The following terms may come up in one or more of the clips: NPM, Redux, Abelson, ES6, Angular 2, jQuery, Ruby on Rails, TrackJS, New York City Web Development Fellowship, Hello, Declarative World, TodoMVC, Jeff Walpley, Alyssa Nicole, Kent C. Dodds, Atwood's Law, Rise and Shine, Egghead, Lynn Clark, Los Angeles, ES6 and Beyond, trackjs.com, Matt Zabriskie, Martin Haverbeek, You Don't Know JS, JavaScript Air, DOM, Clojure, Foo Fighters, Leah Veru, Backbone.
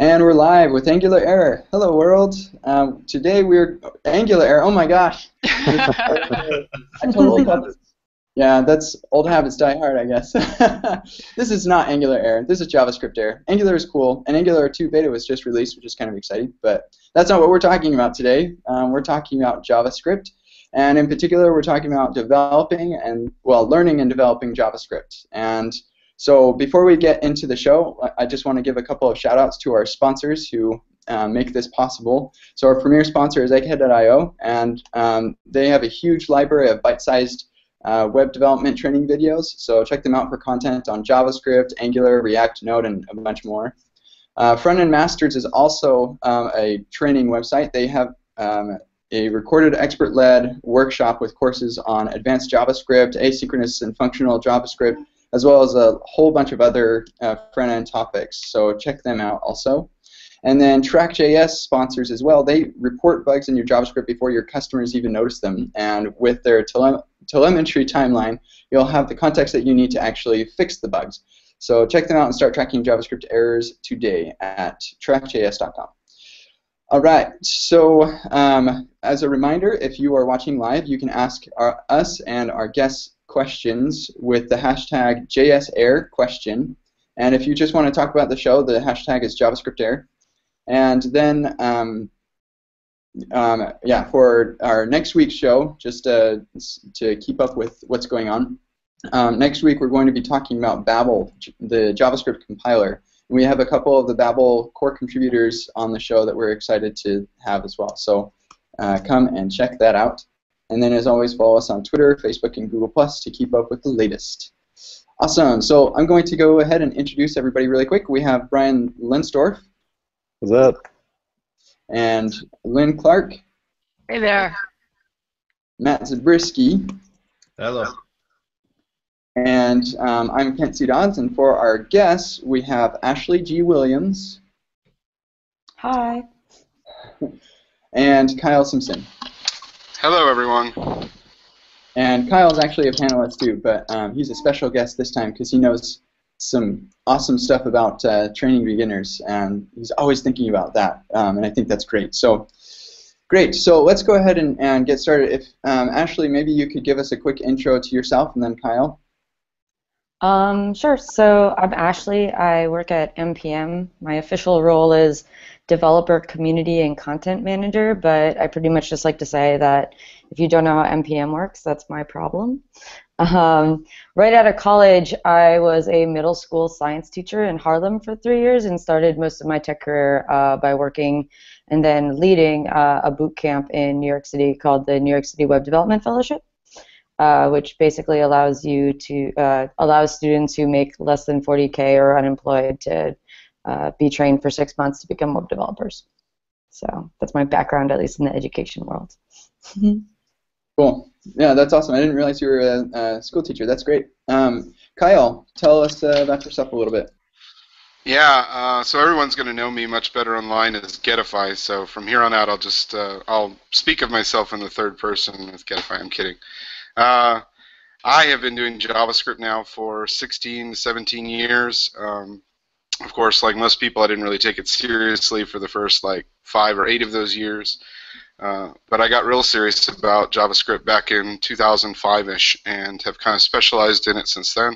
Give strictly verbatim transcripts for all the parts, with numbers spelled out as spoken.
And we're live with Angular Air. Hello, world. Um, today we're Angular Air. Oh my gosh! I told old habits. Yeah, that's old habits die hard, I guess. This is not Angular Air. This is JavaScript Air. Angular is cool, and Angular two beta was just released, which is kind of exciting. But that's not what we're talking about today. Um, we're talking about JavaScript, and in particular, we're talking about developing and well, learning and developing JavaScript. And so before we get into the show, I just want to give a couple of shout-outs to our sponsors who uh, make this possible. So our premier sponsor is egghead dot i o, and um, they have a huge library of bite-sized uh, web development training videos. So check them out for content on JavaScript, Angular, React, Node, and a bunch more. Uh, Frontend Masters is also um, a training website. They have um, a recorded expert-led workshop with courses on advanced JavaScript, asynchronous and functional JavaScript, as well as a whole bunch of other uh, front-end topics, so check them out also. And then TrackJS sponsors as well. They report bugs in your JavaScript before your customers even notice them, and with their tele telemetry timeline, you'll have the context that you need to actually fix the bugs. So check them out and start tracking JavaScript errors today at track j s dot com. All right, so um, as a reminder, if you are watching live, you can ask our, us and our guests questions with the hashtag J S Air question, and if you just want to talk about the show, the hashtag is JavaScript Air. And then um, um, yeah, for our next week's show, just uh, to keep up with what's going on, um, next week we're going to be talking about Babel, the JavaScript compiler. We have a couple of the Babel core contributors on the show that we're excited to have as well, so uh, come and check that out. And then, as always, follow us on Twitter, Facebook, and Google Plus to keep up with the latest. Awesome. So I'm going to go ahead and introduce everybody really quick. We have Brian Lindstorf. What's up? And Lynn Clark. Hey there. Matt Zabriskie. Hello. And um, I'm Kent C. Dodds. And for our guests, we have Ashley G. Williams. Hi. And Kyle Simpson. Hello, everyone. And Kyle's actually a panelist too, but um, he's a special guest this time because he knows some awesome stuff about uh, training beginners, and he's always thinking about that, um, and I think that's great. So, great. So let's go ahead and, and get started. If um, Ashley, maybe you could give us a quick intro to yourself, and then Kyle. Um, sure. So I'm Ashley. I work at N P M. My official role is developer, community, and content manager, but I pretty much just like to say that if you don't know how N P M works, that's my problem. Um, right out of college, I was a middle school science teacher in Harlem for three years and started most of my tech career uh, by working and then leading uh, a boot camp in New York City called the New York City Web Development Fellowship, uh, which basically allows you to uh, allows students who make less than forty K or unemployed to Uh, be trained for six months to become web developers. So that's my background, at least in the education world. Cool. Yeah, that's awesome. I didn't realize you were a, a school teacher. That's great. Um, Kyle, tell us uh, about yourself a little bit. Yeah, uh, so everyone's going to know me much better online as Getify, so from here on out I'll just uh, I'll speak of myself in the third person with Getify. I'm kidding. Uh, I have been doing JavaScript now for sixteen, seventeen years. Um, Of course, like most people, I didn't really take it seriously for the first like five or eight of those years. Uh, but I got real serious about JavaScript back in two thousand five-ish and have kind of specialized in it since then.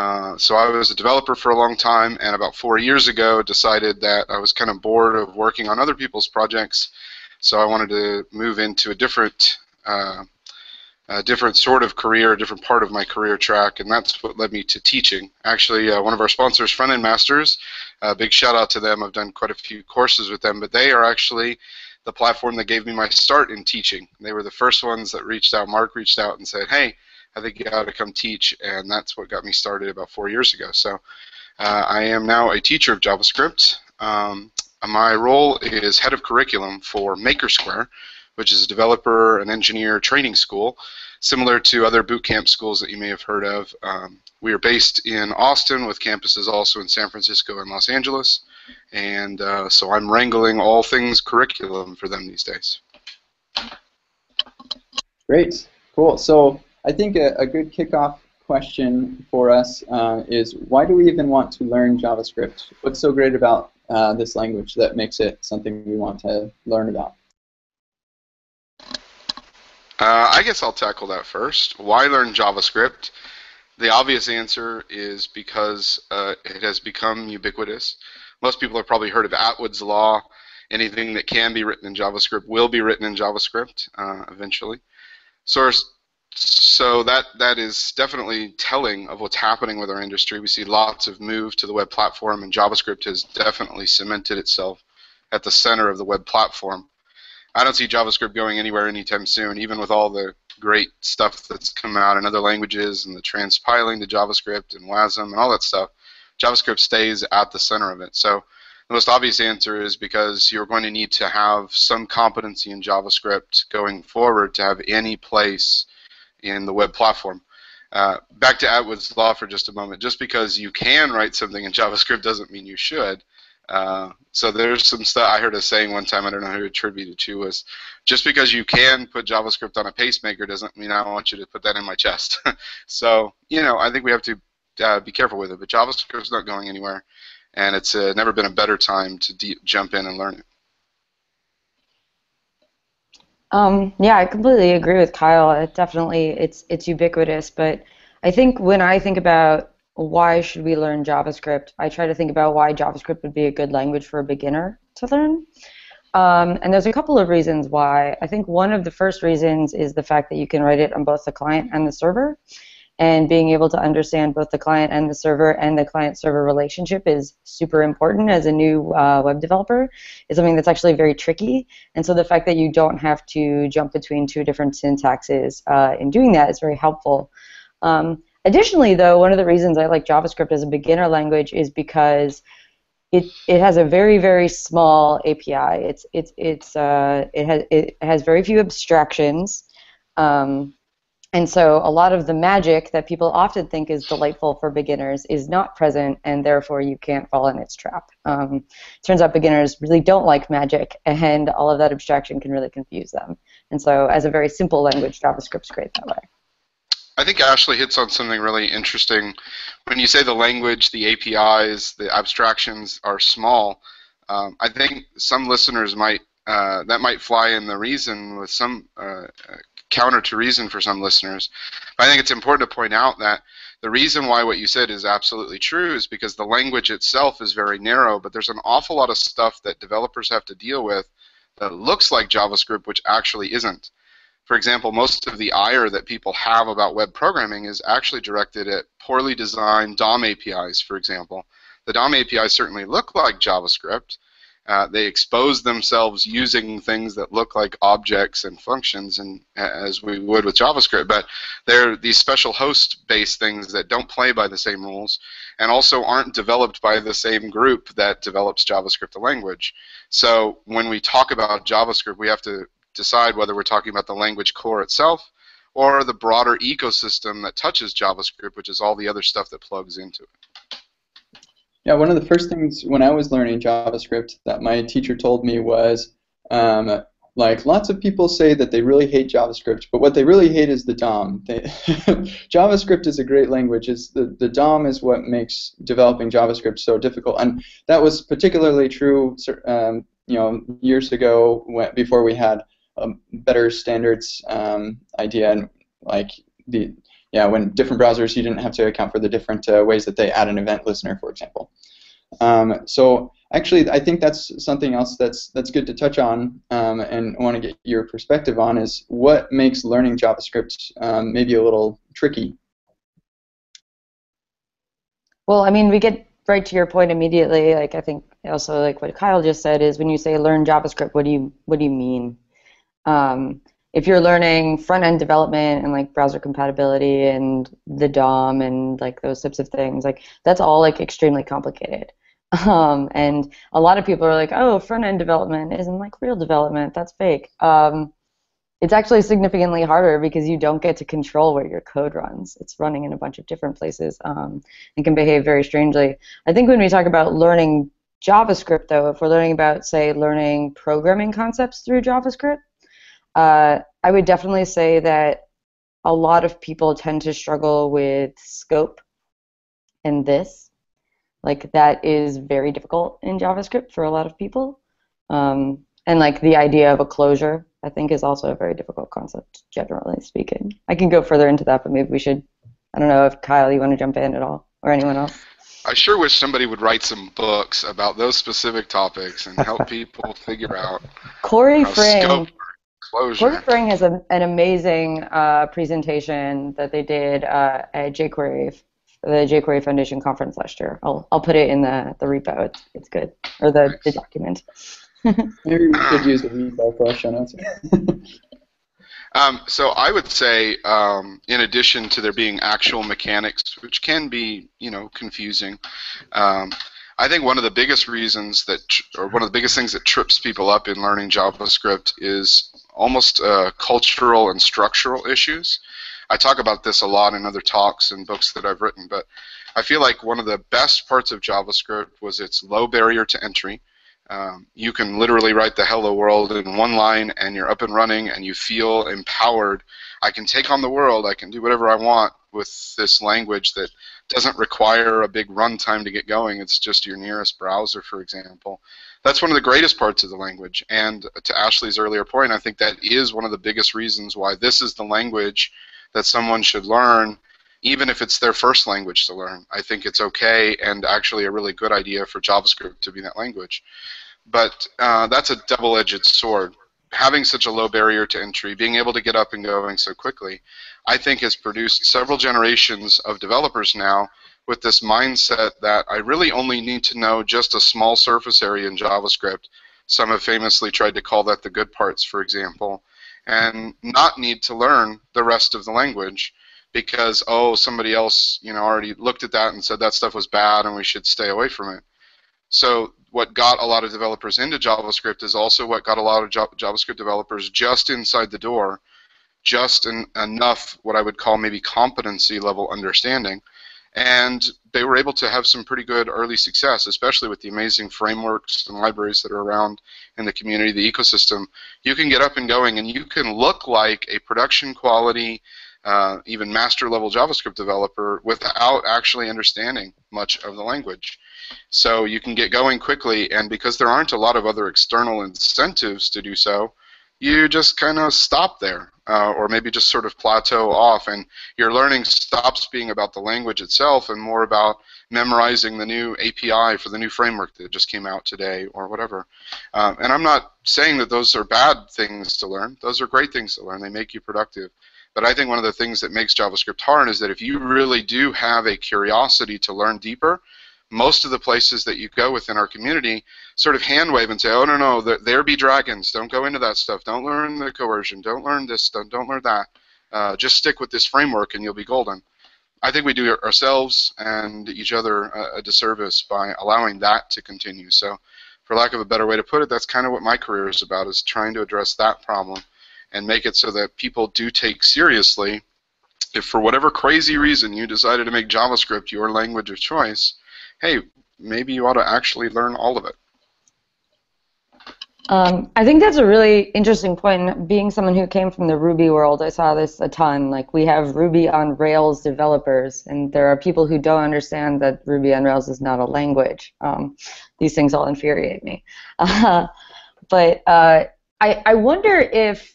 Uh, so I was a developer for a long time, and about four years ago decided that I was kind of bored of working on other people's projects, so I wanted to move into a different, uh, a different sort of career, a different part of my career track, and that's what led me to teaching. Actually, uh, one of our sponsors, Frontend Masters, a uh, big shout out to them. I've done quite a few courses with them, but they are actually the platform that gave me my start in teaching. They were the first ones that reached out. Mark reached out and said, hey, I think you ought to come teach, and that's what got me started about four years ago. So uh, I am now a teacher of JavaScript. Um, my role is head of curriculum for Maker Square, which is a developer and engineer training school, similar to other boot camp schools that you may have heard of. Um, we are based in Austin with campuses also in San Francisco and Los Angeles, and uh, so I'm wrangling all things curriculum for them these days. Great, cool. So I think a, a good kickoff question for us uh, is, why do we even want to learn JavaScript? What's so great about uh, this language that makes it something we want to learn about? Uh, I guess I'll tackle that first. Why learn JavaScript? The obvious answer is because uh, it has become ubiquitous. Most people have probably heard of Atwood's Law. Anything that can be written in JavaScript will be written in JavaScript uh, eventually. So, so that, that is definitely telling of what's happening with our industry. We see lots of move to the web platform, and JavaScript has definitely cemented itself at the center of the web platform. I don't see JavaScript going anywhere anytime soon, even with all the great stuff that's come out in other languages and the transpiling to JavaScript and WASM and all that stuff. JavaScript stays at the center of it. So the most obvious answer is because you're going to need to have some competency in JavaScript going forward to have any place in the web platform. Uh, back to Atwood's Law for just a moment. Just because you can write something in JavaScript doesn't mean you should. Uh, so there's some stuff I heard a saying one time, I don't know who attributed it to, was just because you can put JavaScript on a pacemaker doesn't mean I want you to put that in my chest. So, you know, I think we have to uh, be careful with it, but JavaScript's not going anywhere, and it's uh, never been a better time to deep jump in and learn it. Um, yeah, I completely agree with Kyle. It definitely, it's, it's ubiquitous, but I think when I think about why should we learn JavaScript, I try to think about why JavaScript would be a good language for a beginner to learn. Um, and there's a couple of reasons why. I think one of the first reasons is the fact that you can write it on both the client and the server. And being able to understand both the client and the server and the client-server relationship is super important as a new uh, web developer. It's something that's actually very tricky. And so the fact that you don't have to jump between two different syntaxes uh, in doing that is very helpful. Um, Additionally, though, one of the reasons I like JavaScript as a beginner language is because it it has a very very small A P I. It's it's it's uh, it has it has very few abstractions, um, and so a lot of the magic that people often think is delightful for beginners is not present, and therefore you can't fall in its trap. Um, turns out beginners really don't like magic, and all of that abstraction can really confuse them. And so, as a very simple language, JavaScript's great that way. I think Ashley hits on something really interesting. When you say the language, the A P Is, the abstractions are small, um, I think some listeners might, uh, that might fly in the reason with some uh, counter to reason for some listeners. But I think it's important to point out that the reason why what you said is absolutely true is because the language itself is very narrow, but there's an awful lot of stuff that developers have to deal with that looks like JavaScript, which actually isn't. For example, most of the ire that people have about web programming is actually directed at poorly designed D O M A P Is, for example. The D O M A P Is certainly look like JavaScript. Uh, they expose themselves using things that look like objects and functions, and as we would with JavaScript, but they're these special host-based things that don't play by the same rules and also aren't developed by the same group that develops JavaScript, the language. So when we talk about JavaScript, we have to decide whether we're talking about the language core itself or the broader ecosystem that touches JavaScript, which is all the other stuff that plugs into it. Yeah, one of the first things when I was learning JavaScript that my teacher told me was, um, like, lots of people say that they really hate JavaScript, but what they really hate is the D O M. They JavaScript is a great language. It's the, the D O M is what makes developing JavaScript so difficult, and that was particularly true um, you know, years ago when, before we had a better standards um, idea, and like the yeah, when different browsers, you didn't have to account for the different uh, ways that they add an event listener, for example. Um, so actually, I think that's something else that's that's good to touch on, um, and want to get your perspective on is what makes learning JavaScript um, maybe a little tricky. Well, I mean, we get right to your point immediately. Like I think also like what Kyle just said is when you say learn JavaScript, what do you what do you mean? Um, if you're learning front-end development and like browser compatibility and the D O M and like those types of things, like that's all like extremely complicated. Um, and a lot of people are like, oh, front-end development isn't like real development, that's fake. Um, it's actually significantly harder because you don't get to control where your code runs. It's running in a bunch of different places um, and can behave very strangely. I think when we talk about learning JavaScript, though, if we're learning about, say, learning programming concepts through JavaScript, Uh, I would definitely say that a lot of people tend to struggle with scope and this. Like, that is very difficult in JavaScript for a lot of people. Um, and, like, the idea of a closure, I think, is also a very difficult concept, generally speaking. I can go further into that, but maybe we should, I don't know if, Kyle, you want to jump in at all, or anyone else? I sure wish somebody would write some books about those specific topics and help people figure out Corey Frang. Closure. Corey Frang has a, an amazing uh, presentation that they did uh, at jQuery, the jQuery Foundation conference last year. I'll I'll put it in the the repo. It's it's good, or the, nice. the document. Maybe we could use the repo for our show notes. Um, so I would say, um, in addition to there being actual mechanics, which can be, you know, confusing, um, I think one of the biggest reasons that, or one of the biggest things that trips people up in learning JavaScript is almost uh, cultural and structural issues. I talk about this a lot in other talks and books that I've written, but I feel like one of the best parts of JavaScript was its low barrier to entry. Um, you can literally write the hello world in one line and you're up and running and you feel empowered. I can take on the world, I can do whatever I want with this language that doesn't require a big runtime to get going. It's just your nearest browser, for example. That's one of the greatest parts of the language, and to Ashley's earlier point, I think that is one of the biggest reasons why this is the language that someone should learn, even if it's their first language to learn. I think it's okay and actually a really good idea for JavaScript to be that language. But uh, that's a double-edged sword. Having such a low barrier to entry, being able to get up and going so quickly, I think has produced several generations of developers now with this mindset that I really only need to know just a small surface area in JavaScript. Some have famously tried to call that the good parts, for example, and not need to learn the rest of the language, because, oh, somebody else, you know, already looked at that and said that stuff was bad and we should stay away from it. So what got a lot of developers into JavaScript is also what got a lot of JavaScript developers just inside the door, just en enough what I would call maybe competency level understanding, and they were able to have some pretty good early success, especially with the amazing frameworks and libraries that are around in the community, the ecosystem. You can get up and going and you can look like a production quality, Uh, even master-level JavaScript developer without actually understanding much of the language. So you can get going quickly, and because there aren't a lot of other external incentives to do so, you just kind of stop there, uh, or maybe just sort of plateau off, and your learning stops being about the language itself and more about memorizing the new A P I for the new framework that just came out today or whatever. Um, and I'm not saying that those are bad things to learn. Those are great things to learn. They make you productive. But I think one of the things that makes JavaScript hard is that if you really do have a curiosity to learn deeper, most of the places that you go within our community sort of hand wave and say, oh, no, no, there be dragons. Don't go into that stuff. Don't learn the coercion. Don't learn this stuff. Don't learn that. Uh, just stick with this framework and you'll be golden. I think we do ourselves and each other a, a disservice by allowing that to continue. So for lack of a better way to put it, that's kind of what my career is about, is trying to address that problem and make it so that people do take seriously, if for whatever crazy reason you decided to make JavaScript your language of choice, hey, maybe you ought to actually learn all of it. Um, I think that's a really interesting point. Being someone who came from the Ruby world, I saw this a ton. Like, we have Ruby on Rails developers, and there are people who don't understand that Ruby on Rails is not a language. Um, these things all infuriate me. Uh, but uh, I, I wonder if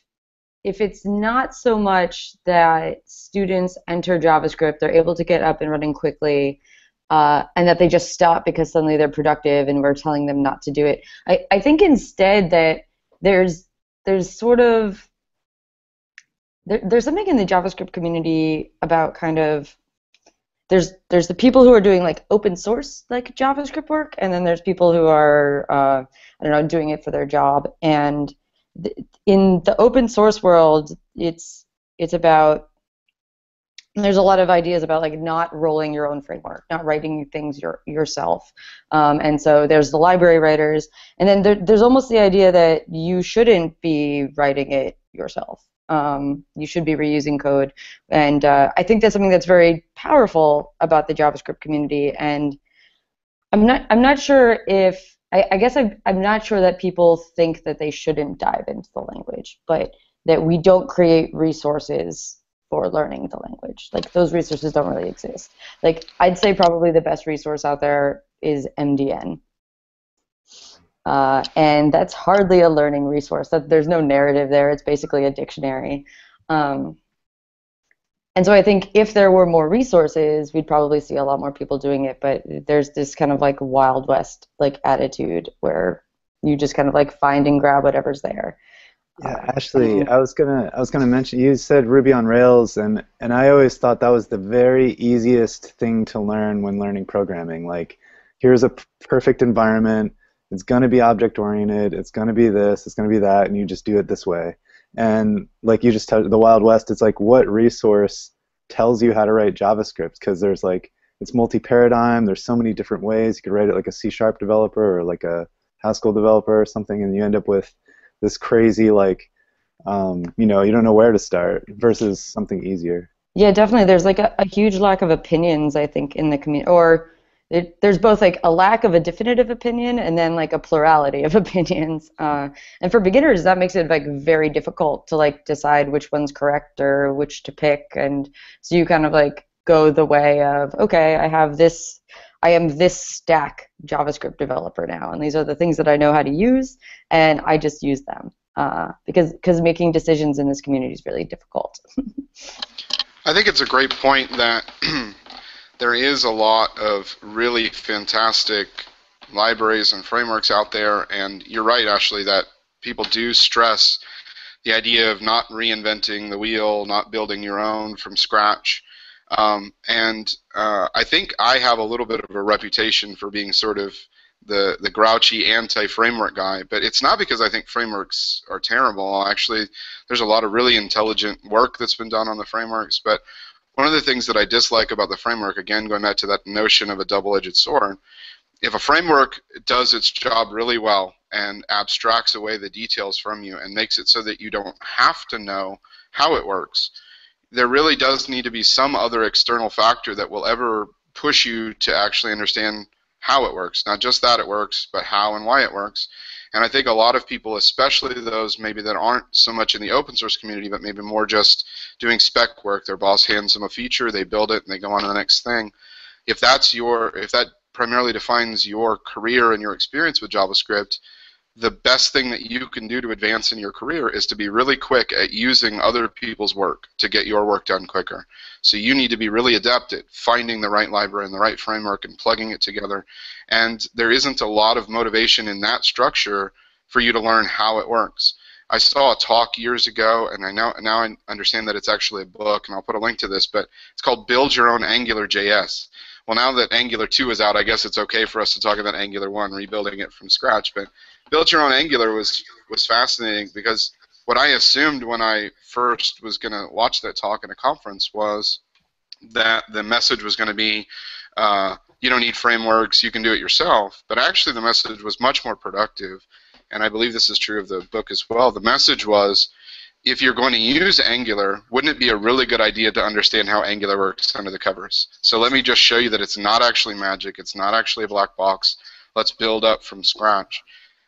If it's not so much that students enter JavaScript, they're able to get up and running quickly, uh, and that they just stop because suddenly they're productive and we're telling them not to do it. I, I think instead that there's there's sort of there, there's something in the JavaScript community about kind of there's there's the people who are doing like open source like JavaScript work, and then there's people who are uh, I don't know, doing it for their job. And in the open source world, it's it's about, there's a lot of ideas about like not rolling your own framework, not writing things your, yourself, um, and so there's the library writers, and then there, there's almost the idea that you shouldn't be writing it yourself. Um, you should be reusing code, and uh, I think that's something that's very powerful about the JavaScript community. And I'm not I'm not sure if. I, I guess I'm, I'm not sure that people think that they shouldn't dive into the language, but that we don't create resources for learning the language. Like, those resources don't really exist. Like, I'd say probably the best resource out there is M D N. Uh, and that's hardly a learning resource. That, there's no narrative there. It's basically a dictionary. Um, and so I think if there were more resources, we'd probably see a lot more people doing it. But there's this kind of like Wild West like attitude where you just kind of like find and grab whatever's there. Yeah, uh, Ashley, um, I was gonna I was gonna mention, you said Ruby on Rails, and and I always thought that was the very easiest thing to learn when learning programming. Like, here's a perfect environment. It's gonna be object oriented. It's gonna be this. It's gonna be that, and you just do it this way. And like you just touched the Wild West, it's like, what resource tells you how to write JavaScript? Because there's like, it's multi-paradigm. There's so many different ways. You could write it like a C sharp developer or like a Haskell developer or something, and you end up with this crazy, like, um, you know, you don't know where to start versus something easier. Yeah, definitely. There's like a, a huge lack of opinions, I think, in the community. Or it, there's both like a lack of a definitive opinion and then like a plurality of opinions. Uh, and for beginners, that makes it like very difficult to like decide which one's correct or which to pick. And so you kind of like go the way of, okay, I have this. I am this stack JavaScript developer now, and these are the things that I know how to use, and I just use them uh, because because making decisions in this community is really difficult. I think it's a great point that there is a lot of really fantastic libraries and frameworks out there, and you're right, Ashley, that people do stress the idea of not reinventing the wheel, not building your own from scratch. Um, and uh, I think I have a little bit of a reputation for being sort of the, the grouchy anti-framework guy, but it's not because I think frameworks are terrible. Actually, there's a lot of really intelligent work that's been done on the frameworks, but one of the things that I dislike about the framework, again, going back to that notion of a double-edged sword, if a framework does its job really well and abstracts away the details from you and makes it so that you don't have to know how it works, there really does need to be some other external factor that will ever push you to actually understand how it works. Not just that it works, but how and why it works. And I think a lot of people, especially those maybe that aren't so much in the open source community, but maybe more just doing spec work, their boss hands them a feature, they build it, and they go on to the next thing. If that's your, if that primarily defines your career and your experience with JavaScript, the best thing that you can do to advance in your career is to be really quick at using other people's work to get your work done quicker. So you need to be really adept at finding the right library and the right framework and plugging it together. And there isn't a lot of motivation in that structure for you to learn how it works. I saw a talk years ago, and I now, now I understand that it's actually a book, and I'll put a link to this, but it's called Build Your Own Angular J S. Well, now that Angular two is out, I guess it's okay for us to talk about Angular one, rebuilding it from scratch, but Build Your Own Angular was, was fascinating, because what I assumed when I first was going to watch that talk in a conference was that the message was going to be, uh, you don't need frameworks, you can do it yourself, but actually the message was much more productive, and I believe this is true of the book as well. The message was, if you're going to use Angular, wouldn't it be a really good idea to understand how Angular works under the covers? So let me just show you that it's not actually magic, it's not actually a black box, let's build up from scratch.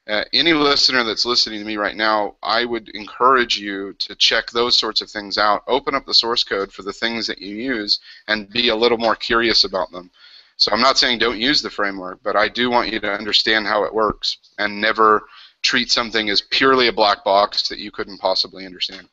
Uh, any listener that's listening to me right now, I would encourage you to check those sorts of things out. Open up the source code for the things that you use and be a little more curious about them. So I'm not saying don't use the framework, but I do want you to understand how it works and never treat something as purely a black box that you couldn't possibly understand.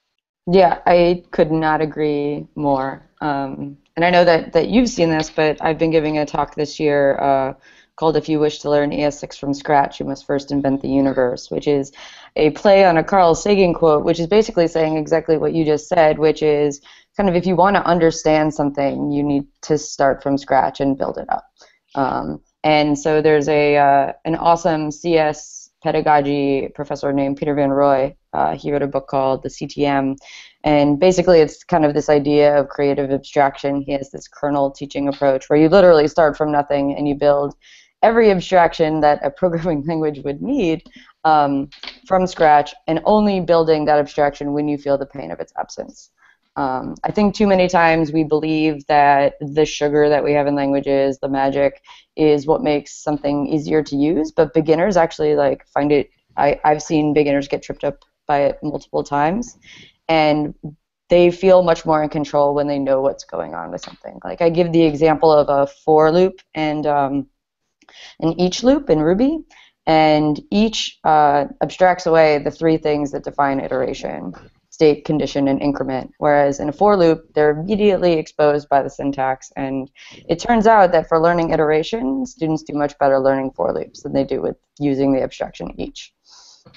Yeah, I could not agree more. Um, and I know that, that you've seen this, but I've been giving a talk this year uh, called If You Wish to Learn E S six from Scratch, You Must First Invent the Universe, which is a play on a Carl Sagan quote, which is basically saying exactly what you just said, which is kind of if you want to understand something, you need to start from scratch and build it up. Um, and so there's a uh, an awesome C S pedagogy professor named Peter Van Roy. Uh, he wrote a book called The C T M, and basically it's kind of this idea of creative abstraction. He has this kernel teaching approach where you literally start from nothing and you build every abstraction that a programming language would need um, from scratch, and only building that abstraction when you feel the pain of its absence. Um, I think too many times we believe that the sugar that we have in languages, the magic, is what makes something easier to use, but beginners actually like find it, I, I've seen beginners get tripped up by it multiple times, and they feel much more in control when they know what's going on with something. Like I give the example of a for loop, and um, an each loop in Ruby, and each uh, abstracts away the three things that define iteration: state, condition, and increment. Whereas in a for loop, they're immediately exposed by the syntax. And it turns out that for learning iteration, students do much better learning for loops than they do with using the abstraction each.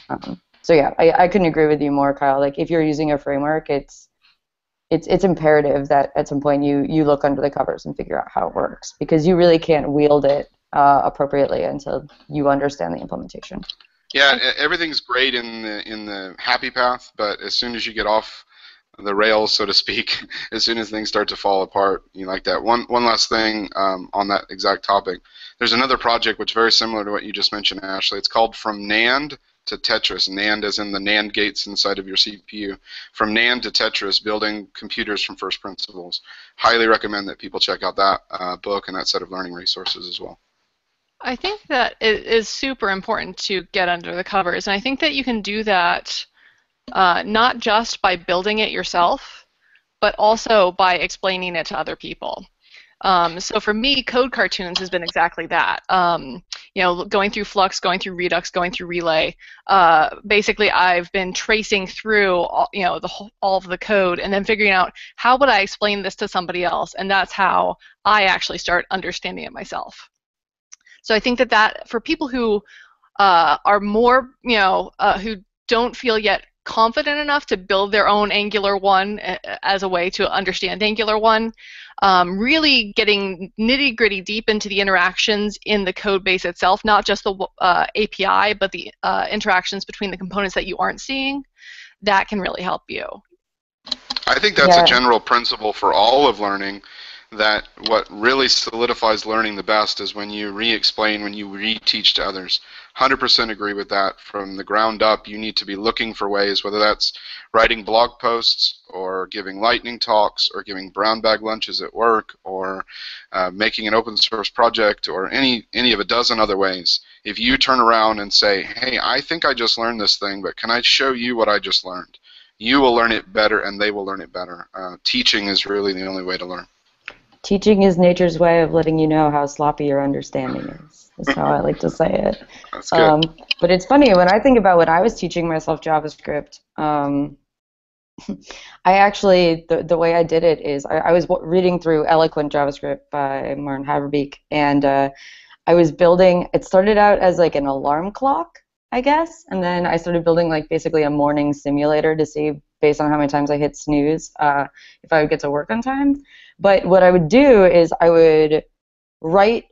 Um, so yeah, I, I couldn't agree with you more, Kyle. Like, if you're using a framework, it's It's, it's imperative that at some point you, you look under the covers and figure out how it works, because you really can't wield it uh, appropriately until you understand the implementation. Yeah, everything's great in the, in the happy path, but as soon as you get off the rails, so to speak, as soon as things start to fall apart, you like that. One, one last thing um, on that exact topic. There's another project which is very similar to what you just mentioned, Ashley. It's called From NAND to Tetris. NAND as in the NAND gates inside of your C P U. From NAND to Tetris, building computers from first principles. Highly recommend that people check out that uh, book and that set of learning resources as well. I think that it is super important to get under the covers, and I think that you can do that uh, not just by building it yourself, but also by explaining it to other people. Um, so for me, Code Cartoons has been exactly that. Um, you know, going through Flux, going through Redux, going through Relay. Uh, basically, I've been tracing through all, you know, the whole, all of the code, and then figuring out how would I explain this to somebody else, and that's how I actually start understanding it myself. So I think that that for people who uh, are more, you know, uh, who don't feel yet confident enough to build their own Angular one as a way to understand Angular one, um, really getting nitty-gritty deep into the interactions in the code base itself, not just the uh, A P I, but the uh, interactions between the components that you aren't seeing, that can really help you. I think that's yeah. a general principle for all of learning, that what really solidifies learning the best is when you re-explain, when you re-teach to others. one hundred percent agree with that. From the ground up, you need to be looking for ways, whether that's writing blog posts or giving lightning talks or giving brown bag lunches at work or uh, making an open source project or any, any of a dozen other ways. If you turn around and say, hey, I think I just learned this thing, but can I show you what I just learned? You will learn it better and they will learn it better. Uh, teaching is really the only way to learn. Teaching is nature's way of letting you know how sloppy your understanding is. That's how I like to say it. That's good. Um, but it's funny, when I think about when I was teaching myself JavaScript, um, I actually, the, the way I did it is I, I was reading through Eloquent JavaScript by Martin Haverbeek, and uh, I was building, it started out as like an alarm clock, I guess, and then I started building like basically a morning simulator to see, based on how many times I hit snooze, uh, if I would get to work on time. But what I would do is I would write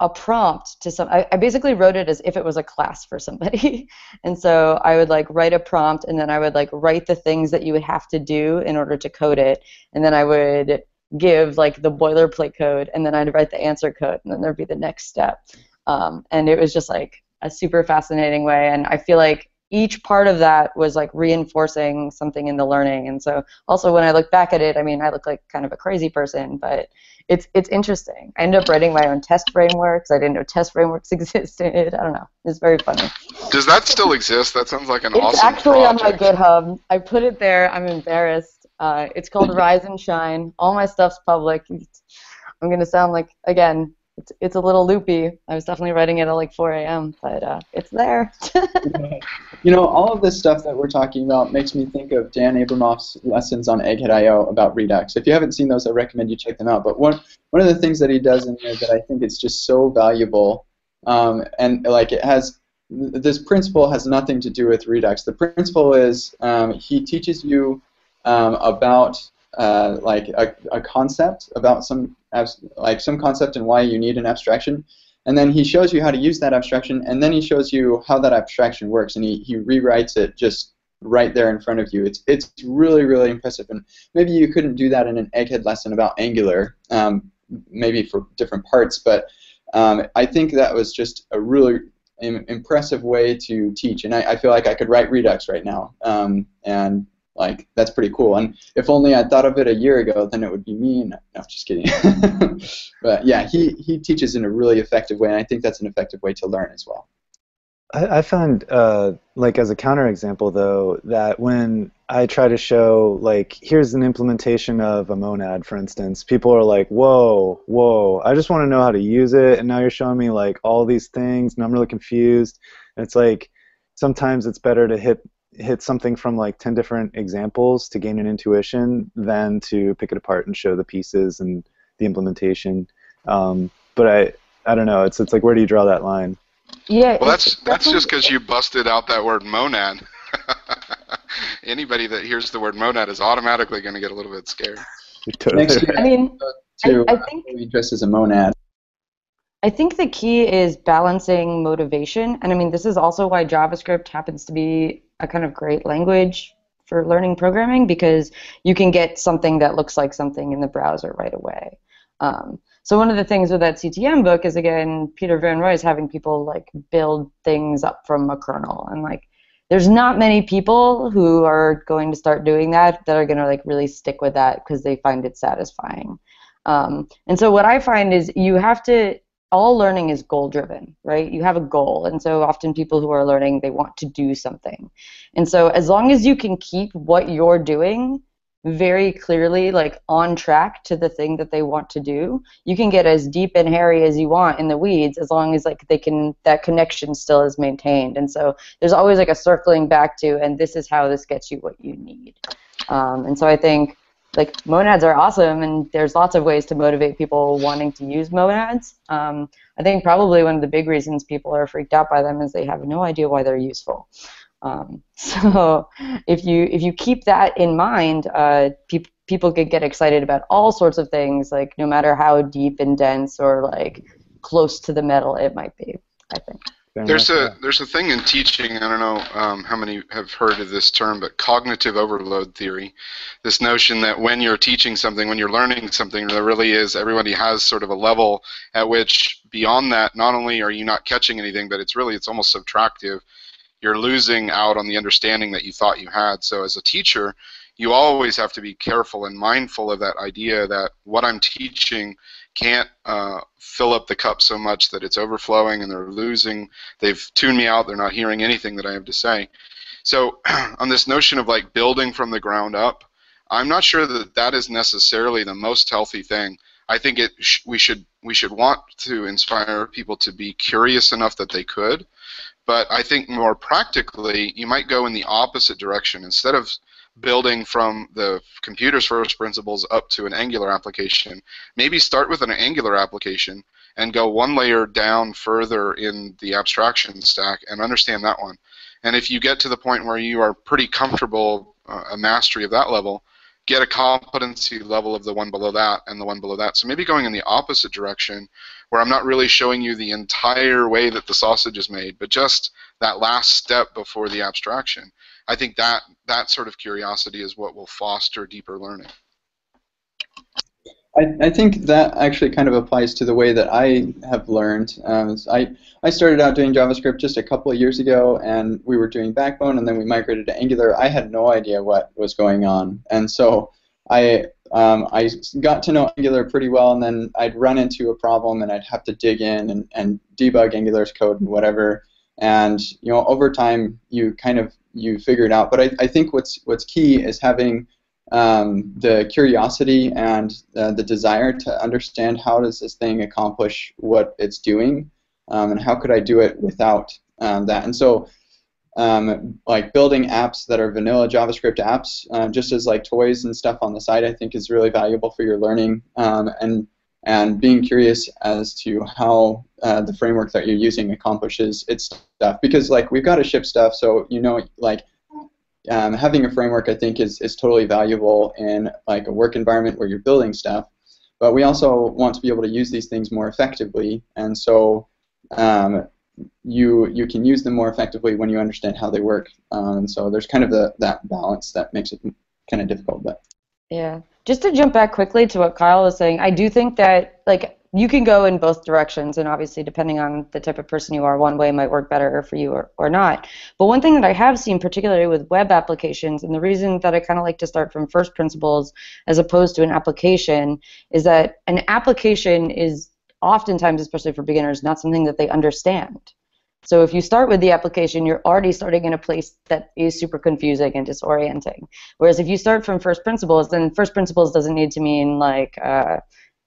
a prompt to some, I, I basically wrote it as if it was a class for somebody. And so I would like write a prompt, and then I would like write the things that you would have to do in order to code it. And then I would give like the boilerplate code, and then I'd write the answer code, and then there'd be the next step. Um, and it was just like a super fascinating way. And I feel like each part of that was like reinforcing something in the learning. And so also when I look back at it, I mean, I look like kind of a crazy person, but it's it's interesting. I ended up writing my own test frameworks. I didn't know test frameworks existed. I don't know. It's very funny. Does that still exist? That sounds like an it's awesome project. It's actually on my GitHub. I put it there. I'm embarrassed. Uh, it's called Rise and Shine. All my stuff's public. I'm going to sound like, again, It's, it's a little loopy. I was definitely writing it at like four A M, but uh, it's there. You know, all of this stuff that we're talking about makes me think of Dan Abramoff's lessons on egghead dot I O about Redux. If you haven't seen those, I recommend you check them out. But one one of the things that he does in there that I think is just so valuable, um, and like it has, this principle has nothing to do with Redux. The principle is um, he teaches you um, about Uh, like a, a concept about some like some concept and why you need an abstraction, and then he shows you how to use that abstraction, and then he shows you how that abstraction works, and he, he rewrites it just right there in front of you. It's it's really, really impressive, and maybe you couldn't do that in an egghead lesson about Angular, um, maybe for different parts, but um, I think that was just a really im- impressive way to teach, and I, I feel like I could write Redux right now, um, and like, that's pretty cool. And if only I thought of it a year ago, then it would be me. No, no just kidding. But yeah, he, he teaches in a really effective way, and I think that's an effective way to learn as well. I, I found, uh, like as a counterexample, though, that when I try to show, like, here's an implementation of a monad, for instance. People are like, whoa, whoa, I just want to know how to use it, and now you're showing me, like, all these things, and I'm really confused. And it's like, sometimes it's better to hit hit something from, like, ten different examples to gain an intuition than to pick it apart and show the pieces and the implementation. Um, but I, I don't know. It's, it's like, where do you draw that line? Yeah. Well, that's, that's just because you busted out that word monad. Anybody that hears the word monad is automatically going to get a little bit scared. Totally. Next year, I mean, to, I, I think uh, we dress as a monad. I think the key is balancing motivation, and I mean, this is also why JavaScript happens to be a kind of great language for learning programming, because you can get something that looks like something in the browser right away. Um, so one of the things with that C T M book is, again, Peter Van Roy is having people like build things up from a kernel, and like, there's not many people who are going to start doing that that are going to like really stick with that because they find it satisfying. Um, and so what I find is you have to, all learning is goal-driven, right? You have a goal, and so often people who are learning, they want to do something. And so as long as you can keep what you're doing very clearly like on track to the thing that they want to do, you can get as deep and hairy as you want in the weeds, as long as like they can, that connection still is maintained. And so there's always like a circling back to, and this is how this gets you what you need. Um, and so I think like monads are awesome, and there's lots of ways to motivate people wanting to use monads. Um, I think probably one of the big reasons people are freaked out by them is they have no idea why they're useful. Um, so if you if you keep that in mind, uh, pe people could get excited about all sorts of things, like no matter how deep and dense or like close to the metal it might be. I think there's a there's a thing in teaching. I don't know um, how many have heard of this term, but cognitive overload theory. This notion that when you're teaching something, when you're learning something, there really is, everybody has sort of a level at which beyond that, not only are you not catching anything, but it's really it's almost subtractive. You're losing out on the understanding that you thought you had. So as a teacher, you always have to be careful and mindful of that idea that what I'm teaching can't uh, fill up the cup so much that it's overflowing and they're losing. They've tuned me out. They're not hearing anything that I have to say. So on this notion of like building from the ground up, I'm not sure that that is necessarily the most healthy thing. I think it sh we should we should want to inspire people to be curious enough that they could. But I think more practically, you might go in the opposite direction. Instead of building from the computer's first principles up to an Angular application, maybe start with an Angular application and go one layer down further in the abstraction stack and understand that one. And if you get to the point where you are pretty comfortable, uh, a mastery of that level, get a competency level of the one below that and the one below that. So maybe going in the opposite direction where I'm not really showing you the entire way that the sausage is made, but just that last step before the abstraction. I think that that sort of curiosity is what will foster deeper learning. I, I think that actually kind of applies to the way that I have learned. Um, I, I started out doing JavaScript just a couple of years ago, and we were doing Backbone, and then we migrated to Angular. I had no idea what was going on, and so I, um, I got to know Angular pretty well, and then I'd run into a problem, and I'd have to dig in and, and debug Angular's code and whatever, and you know, over time, you kind of you figure it out. But I, I think what's what's key is having Um, the curiosity and uh, the desire to understand how does this thing accomplish what it's doing, um, and how could I do it without um, that. And so um, like building apps that are vanilla JavaScript apps, uh, just as like toys and stuff on the side, I think is really valuable for your learning, um, and and being curious as to how uh, the framework that you're using accomplishes its stuff, because like we've got to ship stuff, so you know, like Um, having a framework, I think, is, is totally valuable in like a work environment where you're building stuff. But we also want to be able to use these things more effectively, and so um, you you can use them more effectively when you understand how they work. Um, and so there's kind of the, that balance that makes it kind of difficult. But yeah, just to jump back quickly to what Kyle was saying, I do think that like you can go in both directions, and obviously depending on the type of person you are, one way might work better for you or, or not. But one thing that I have seen, particularly with web applications, and the reason that I kind of like to start from first principles as opposed to an application, is that an application is oftentimes, especially for beginners, not something that they understand. So if you start with the application, you're already starting in a place that is super confusing and disorienting. Whereas if you start from first principles, then first principles doesn't need to mean like uh,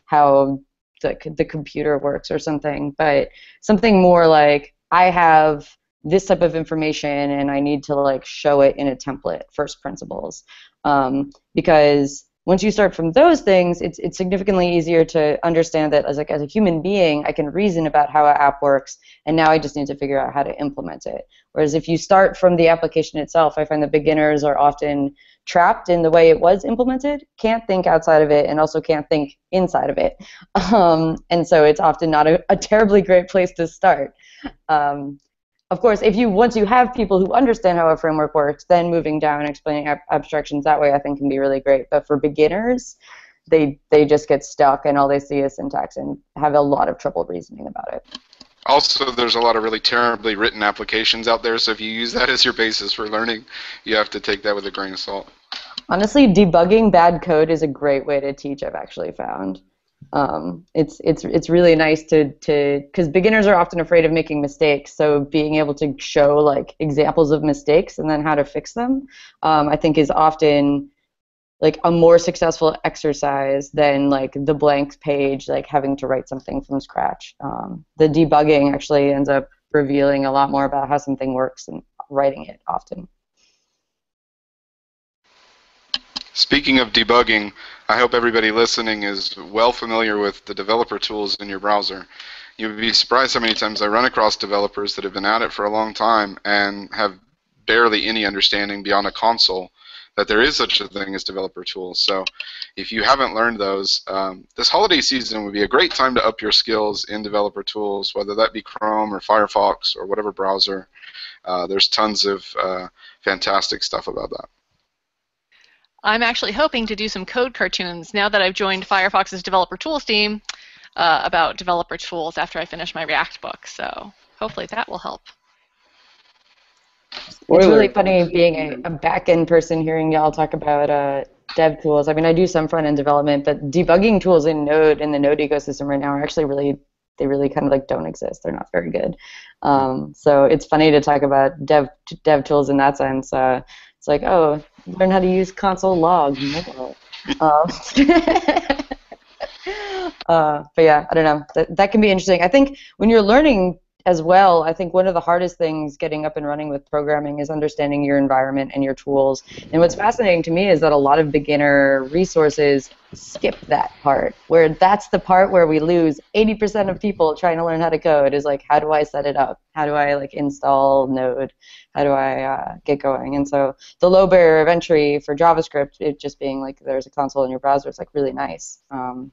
how the, the computer works or something, but something more like I have this type of information and I need to like show it in a template, first principles. Um, because once you start from those things, it's, it's significantly easier to understand that as like as a human being, I can reason about how an app works, and now I just need to figure out how to implement it. Whereas if you start from the application itself, I find that beginners are often trapped in the way it was implemented, can't think outside of it, and also can't think inside of it. Um, and so it's often not a, a terribly great place to start. Um, Of course, if you once you have people who understand how a framework works, then moving down and explaining ab abstractions that way I think can be really great. But for beginners, they they just get stuck and all they see is syntax and have a lot of trouble reasoning about it. Also, there's a lot of really terribly written applications out there, so if you use that as your basis for learning, you have to take that with a grain of salt. Honestly, debugging bad code is a great way to teach, I've actually found. Um, it's it's it's really nice to to because beginners are often afraid of making mistakes. So being able to show like examples of mistakes and then how to fix them, um, I think is often like a more successful exercise than like the blank page, like having to write something from scratch. Um, the debugging actually ends up revealing a lot more about how something works than writing it often. Speaking of debugging, I hope everybody listening is well familiar with the developer tools in your browser. You'd be surprised how many times I run across developers that have been at it for a long time and have barely any understanding beyond a console that there is such a thing as developer tools. So if you haven't learned those, um, this holiday season would be a great time to up your skills in developer tools, whether that be Chrome or Firefox or whatever browser. Uh, there's tons of uh, fantastic stuff about that. I'm actually hoping to do some code cartoons now that I've joined Firefox's developer tools team uh, about developer tools after I finish my React book. So hopefully that will help. Spoiler. It's really funny being a, a back-end person hearing y'all talk about uh, dev tools. I mean, I do some front-end development, but debugging tools in Node and the Node ecosystem right now are actually really, they really kind of like don't exist. They're not very good. Um, so it's funny to talk about dev, dev tools in that sense. Uh, It's like, oh, learn how to use console log. uh, uh, but yeah, I don't know. That, that can be interesting. I think when you're learning as well, I think one of the hardest things getting up and running with programming is understanding your environment and your tools. And what's fascinating to me is that a lot of beginner resources skip that part, where that's the part where we lose eighty percent of people trying to learn how to code is like, how do I set it up? How do I like install Node? How do I uh, get going? And so the low barrier of entry for JavaScript, it just being like there's a console in your browser, it's like really nice. Um,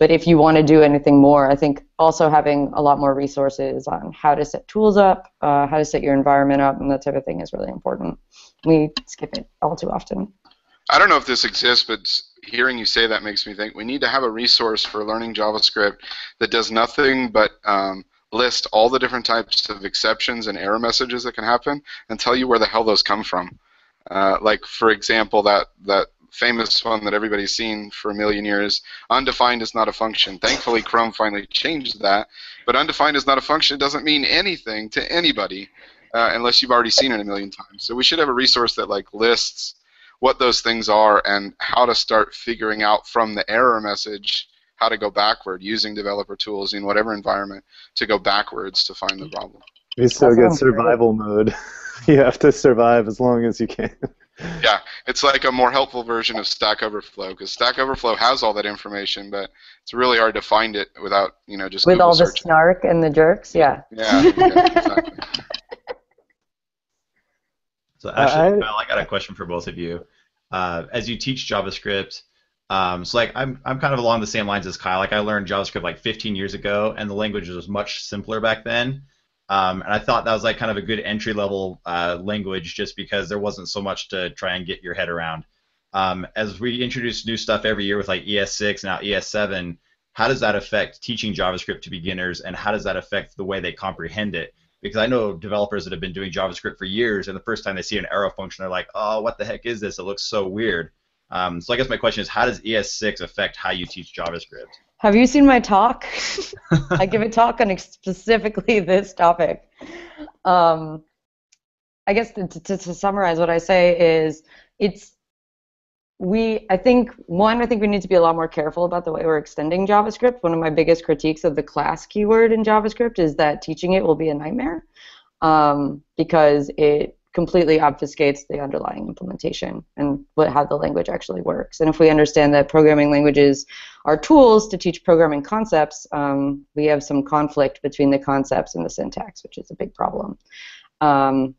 But if you want to do anything more, I think also having a lot more resources on how to set tools up, uh, how to set your environment up, and that type of thing is really important. We skip it all too often. I don't know if this exists, but hearing you say that makes me think we need to have a resource for learning JavaScript that does nothing but um, list all the different types of exceptions and error messages that can happen and tell you where the hell those come from. Uh, like, for example, that, that famous one that everybody's seen for a million years, undefined is not a function. Thankfully, Chrome finally changed that, but undefined is not a function. It doesn't mean anything to anybody uh, unless you've already seen it a million times. So we should have a resource that like lists what those things are and how to start figuring out from the error message how to go backward using developer tools in whatever environment to go backwards to find the problem. We still get survival mode. You have to survive as long as you can. Yeah, it's like a more helpful version of Stack Overflow because Stack Overflow has all that information, but it's really hard to find it without, you know, just with Google all the searching. Snark and the jerks. Yeah. Yeah. Yeah, exactly. So Ashley, uh, I, I got a question for both of you. Uh, as you teach JavaScript, um, so like I'm I'm kind of along the same lines as Kyle. Like I learned JavaScript like fifteen years ago, and the language was much simpler back then. Um, and I thought that was like kind of a good entry-level uh, language just because there wasn't so much to try and get your head around. Um, as we introduce new stuff every year with like E S six, now E S seven, how does that affect teaching JavaScript to beginners and how does that affect the way they comprehend it? Because I know developers that have been doing JavaScript for years and the first time they see an arrow function, they're like, oh, what the heck is this? It looks so weird. Um, so I guess my question is, how does E S six affect how you teach JavaScript? Have you seen my talk? I give a talk on specifically this topic. Um, I guess to, to, to summarize what I say is, it's we. I think one. I think we need to be a lot more careful about the way we're extending JavaScript. One of my biggest critiques of the class keyword in JavaScript is that teaching it will be a nightmare um, because it completely obfuscates the underlying implementation and what, how the language actually works. And if we understand that programming languages are tools to teach programming concepts, um, we have some conflict between the concepts and the syntax, which is a big problem. Um,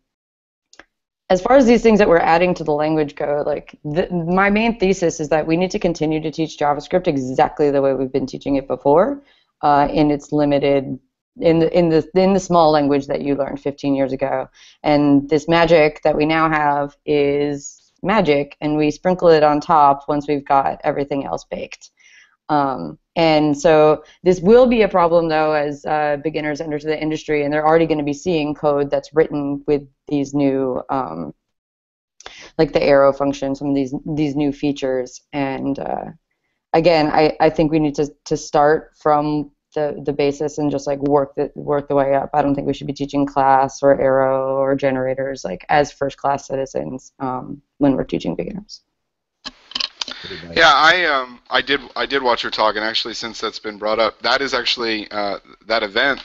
as far as these things that we're adding to the language go, like the, my main thesis is that we need to continue to teach JavaScript exactly the way we've been teaching it before uh, in its limited In the, in, the, in the small language that you learned fifteen years ago. And this magic that we now have is magic, and we sprinkle it on top once we've got everything else baked. Um, and so this will be a problem, though, as uh, beginners enter the industry, and they're already going to be seeing code that's written with these new, um, like the arrow function, some of these, these new features. And uh, again, I, I think we need to, to start from The, the basis and just like work the work the way up. I don't think we should be teaching class or arrow or generators like as first class citizens um, when we're teaching beginners. Yeah, I um I did I did watch her talk, and actually since that's been brought up, that is actually uh, that event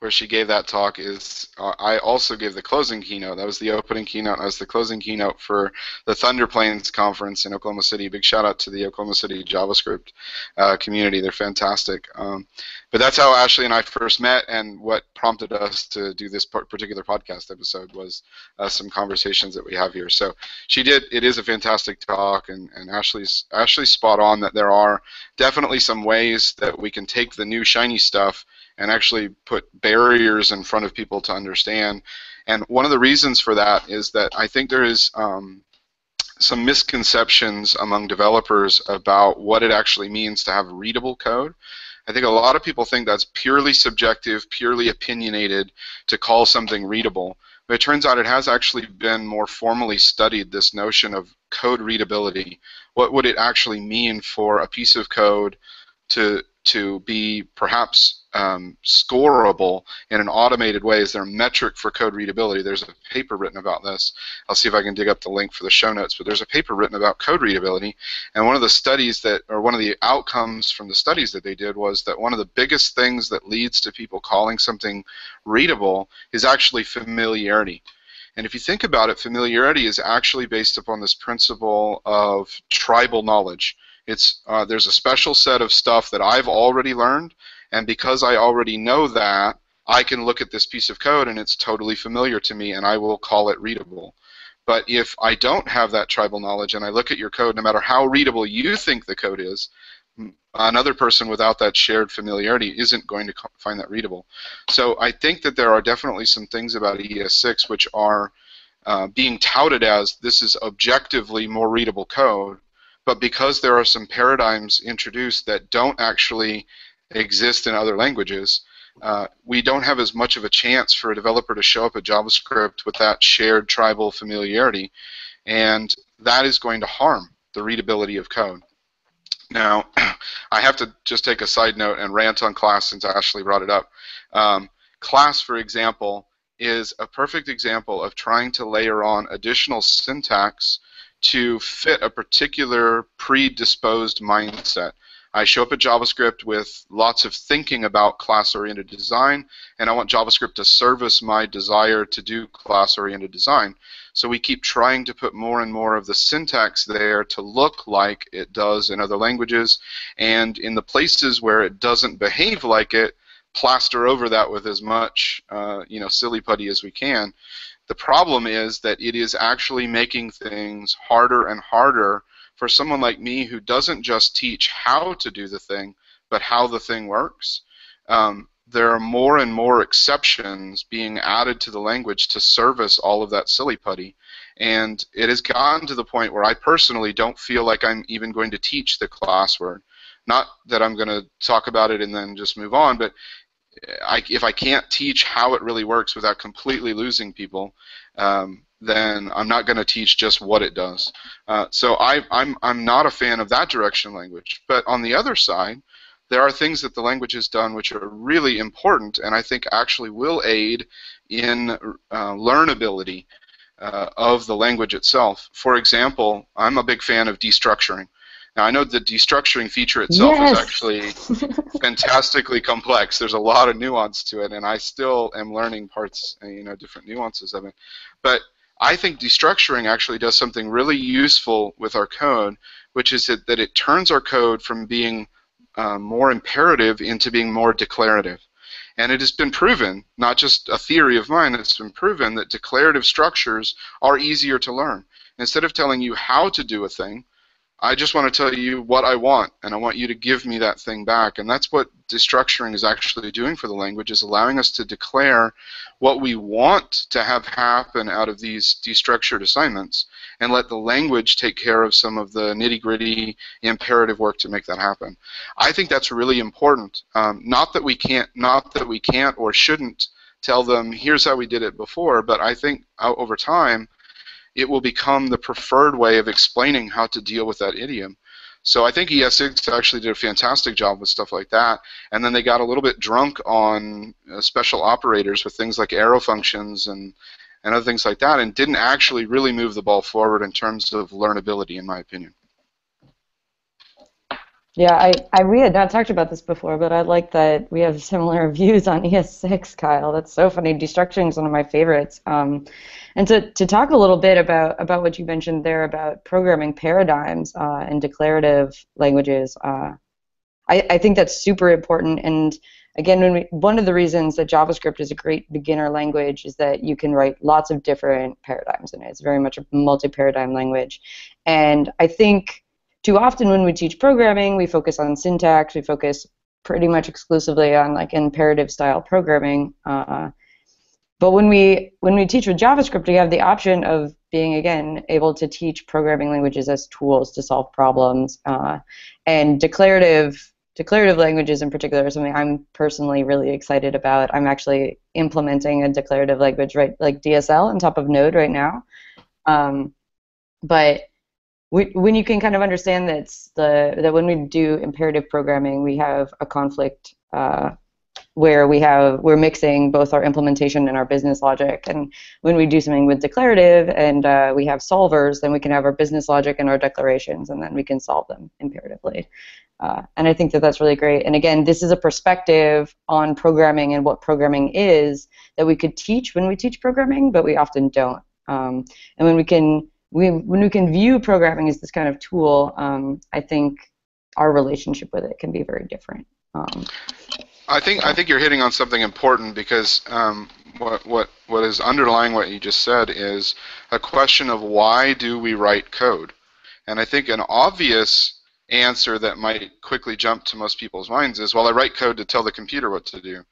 where she gave that talk is uh, I also gave the closing keynote. That was the opening keynote. I was the closing keynote for the Thunder Plains conference in Oklahoma City. Big shout out to the Oklahoma City JavaScript uh, community. They're fantastic. Um, But that's how Ashley and I first met, and what prompted us to do this particular podcast episode was uh, some conversations that we have here. So she did. It is a fantastic talk, and, and Ashley's Ashley's spot on that there are definitely some ways that we can take the new shiny stuff and actually put barriers in front of people to understand. And one of the reasons for that is that I think there is um, some misconceptions among developers about what it actually means to have readable code. I think a lot of people think that's purely subjective, purely opinionated to call something readable. But it turns out it has actually been more formally studied, this notion of code readability. What would it actually mean for a piece of code to, to be perhaps um, scoreable in an automated way? Is there a metric for code readability? There's a paper written about this. I'll see if I can dig up the link for the show notes, but there's a paper written about code readability, and one of the studies that, or one of the outcomes from the studies that they did was that one of the biggest things that leads to people calling something readable is actually familiarity. And if you think about it, familiarity is actually based upon this principle of tribal knowledge. It's, uh, there's a special set of stuff that I've already learned, and because I already know that, I can look at this piece of code and it's totally familiar to me, and I will call it readable. But if I don't have that tribal knowledge and I look at your code, no matter how readable you think the code is, another person without that shared familiarity isn't going to find that readable. So I think that there are definitely some things about E S six which are uh, being touted as this is objectively more readable code, but because there are some paradigms introduced that don't actually exist in other languages, uh, we don't have as much of a chance for a developer to show up at JavaScript with that shared tribal familiarity, and that is going to harm the readability of code. Now, I have to just take a side note and rant on class since Ashley brought it up. Um, class, for example, is a perfect example of trying to layer on additional syntax to fit a particular predisposed mindset. I show up at JavaScript with lots of thinking about class-oriented design, and I want JavaScript to service my desire to do class-oriented design. So we keep trying to put more and more of the syntax there to look like it does in other languages, and in the places where it doesn't behave like it, plaster over that with as much uh, you know, silly putty as we can. The problem is that it is actually making things harder and harder for someone like me who doesn't just teach how to do the thing, but how the thing works. Um, there are more and more exceptions being added to the language to service all of that silly putty. And it has gotten to the point where I personally don't feel like I'm even going to teach the class word. Not that I'm going to talk about it and then just move on, but I, if I can't teach how it really works without completely losing people, um, then I'm not going to teach just what it does. Uh, so I, I'm, I'm not a fan of that direction language. But on the other side, there are things that the language has done which are really important and I think actually will aid in uh, learnability uh, of the language itself. For example, I'm a big fan of destructuring. Now, I know the destructuring feature itself yes. is actually fantastically complex. There's a lot of nuance to it, and I still am learning parts, you know, different nuances of it. But I think destructuring actually does something really useful with our code, which is that, that it turns our code from being uh, more imperative into being more declarative. And it has been proven, not just a theory of mine, it's been proven that declarative structures are easier to learn. Instead of telling you how to do a thing, I just want to tell you what I want, and I want you to give me that thing back. And that's what destructuring is actually doing for the language, is allowing us to declare what we want to have happen out of these destructured assignments and let the language take care of some of the nitty-gritty imperative work to make that happen. I think that's really important. Um, not that we can't, not that we can't or shouldn't tell them, here's how we did it before, but I think uh, over time, it will become the preferred way of explaining how to deal with that idiom. So I think E S six actually did a fantastic job with stuff like that, and then they got a little bit drunk on uh, special operators with things like arrow functions and, and other things like that, and didn't actually really move the ball forward in terms of learnability, in my opinion. Yeah, I, I we had not talked about this before, but I like that we have similar views on E S six, Kyle. That's so funny. Destructuring is one of my favorites. Um, and to, to talk a little bit about, about what you mentioned there about programming paradigms uh, and declarative languages, uh, I, I think that's super important. And again, when we, one of the reasons that JavaScript is a great beginner language is that you can write lots of different paradigms in it. It's very much a multi-paradigm language. And I think too often when we teach programming, we focus on syntax, we focus pretty much exclusively on like imperative style programming. Uh, but when we when we teach with JavaScript, we have the option of being, again, able to teach programming languages as tools to solve problems. Uh, and declarative declarative languages in particular are something I'm personally really excited about. I'm actually implementing a declarative language, right, like D S L on top of Node right now. Um, but when you can kind of understand that the that when we do imperative programming, we have a conflict uh, where we have we're mixing both our implementation and our business logic. And when we do something with declarative and uh, we have solvers, then we can have our business logic and our declarations, and then we can solve them imperatively. Uh, and I think that that's really great. And again, this is a perspective on programming and what programming is that we could teach when we teach programming, but we often don't. Um, and when we can We, when we can view programming as this kind of tool, um, I think our relationship with it can be very different. Um, I think I think you're hitting on something important because um, what what what is underlying what you just said is a question of why do we write code, and I think an obvious answer that might quickly jump to most people's minds is, well, I write code to tell the computer what to do,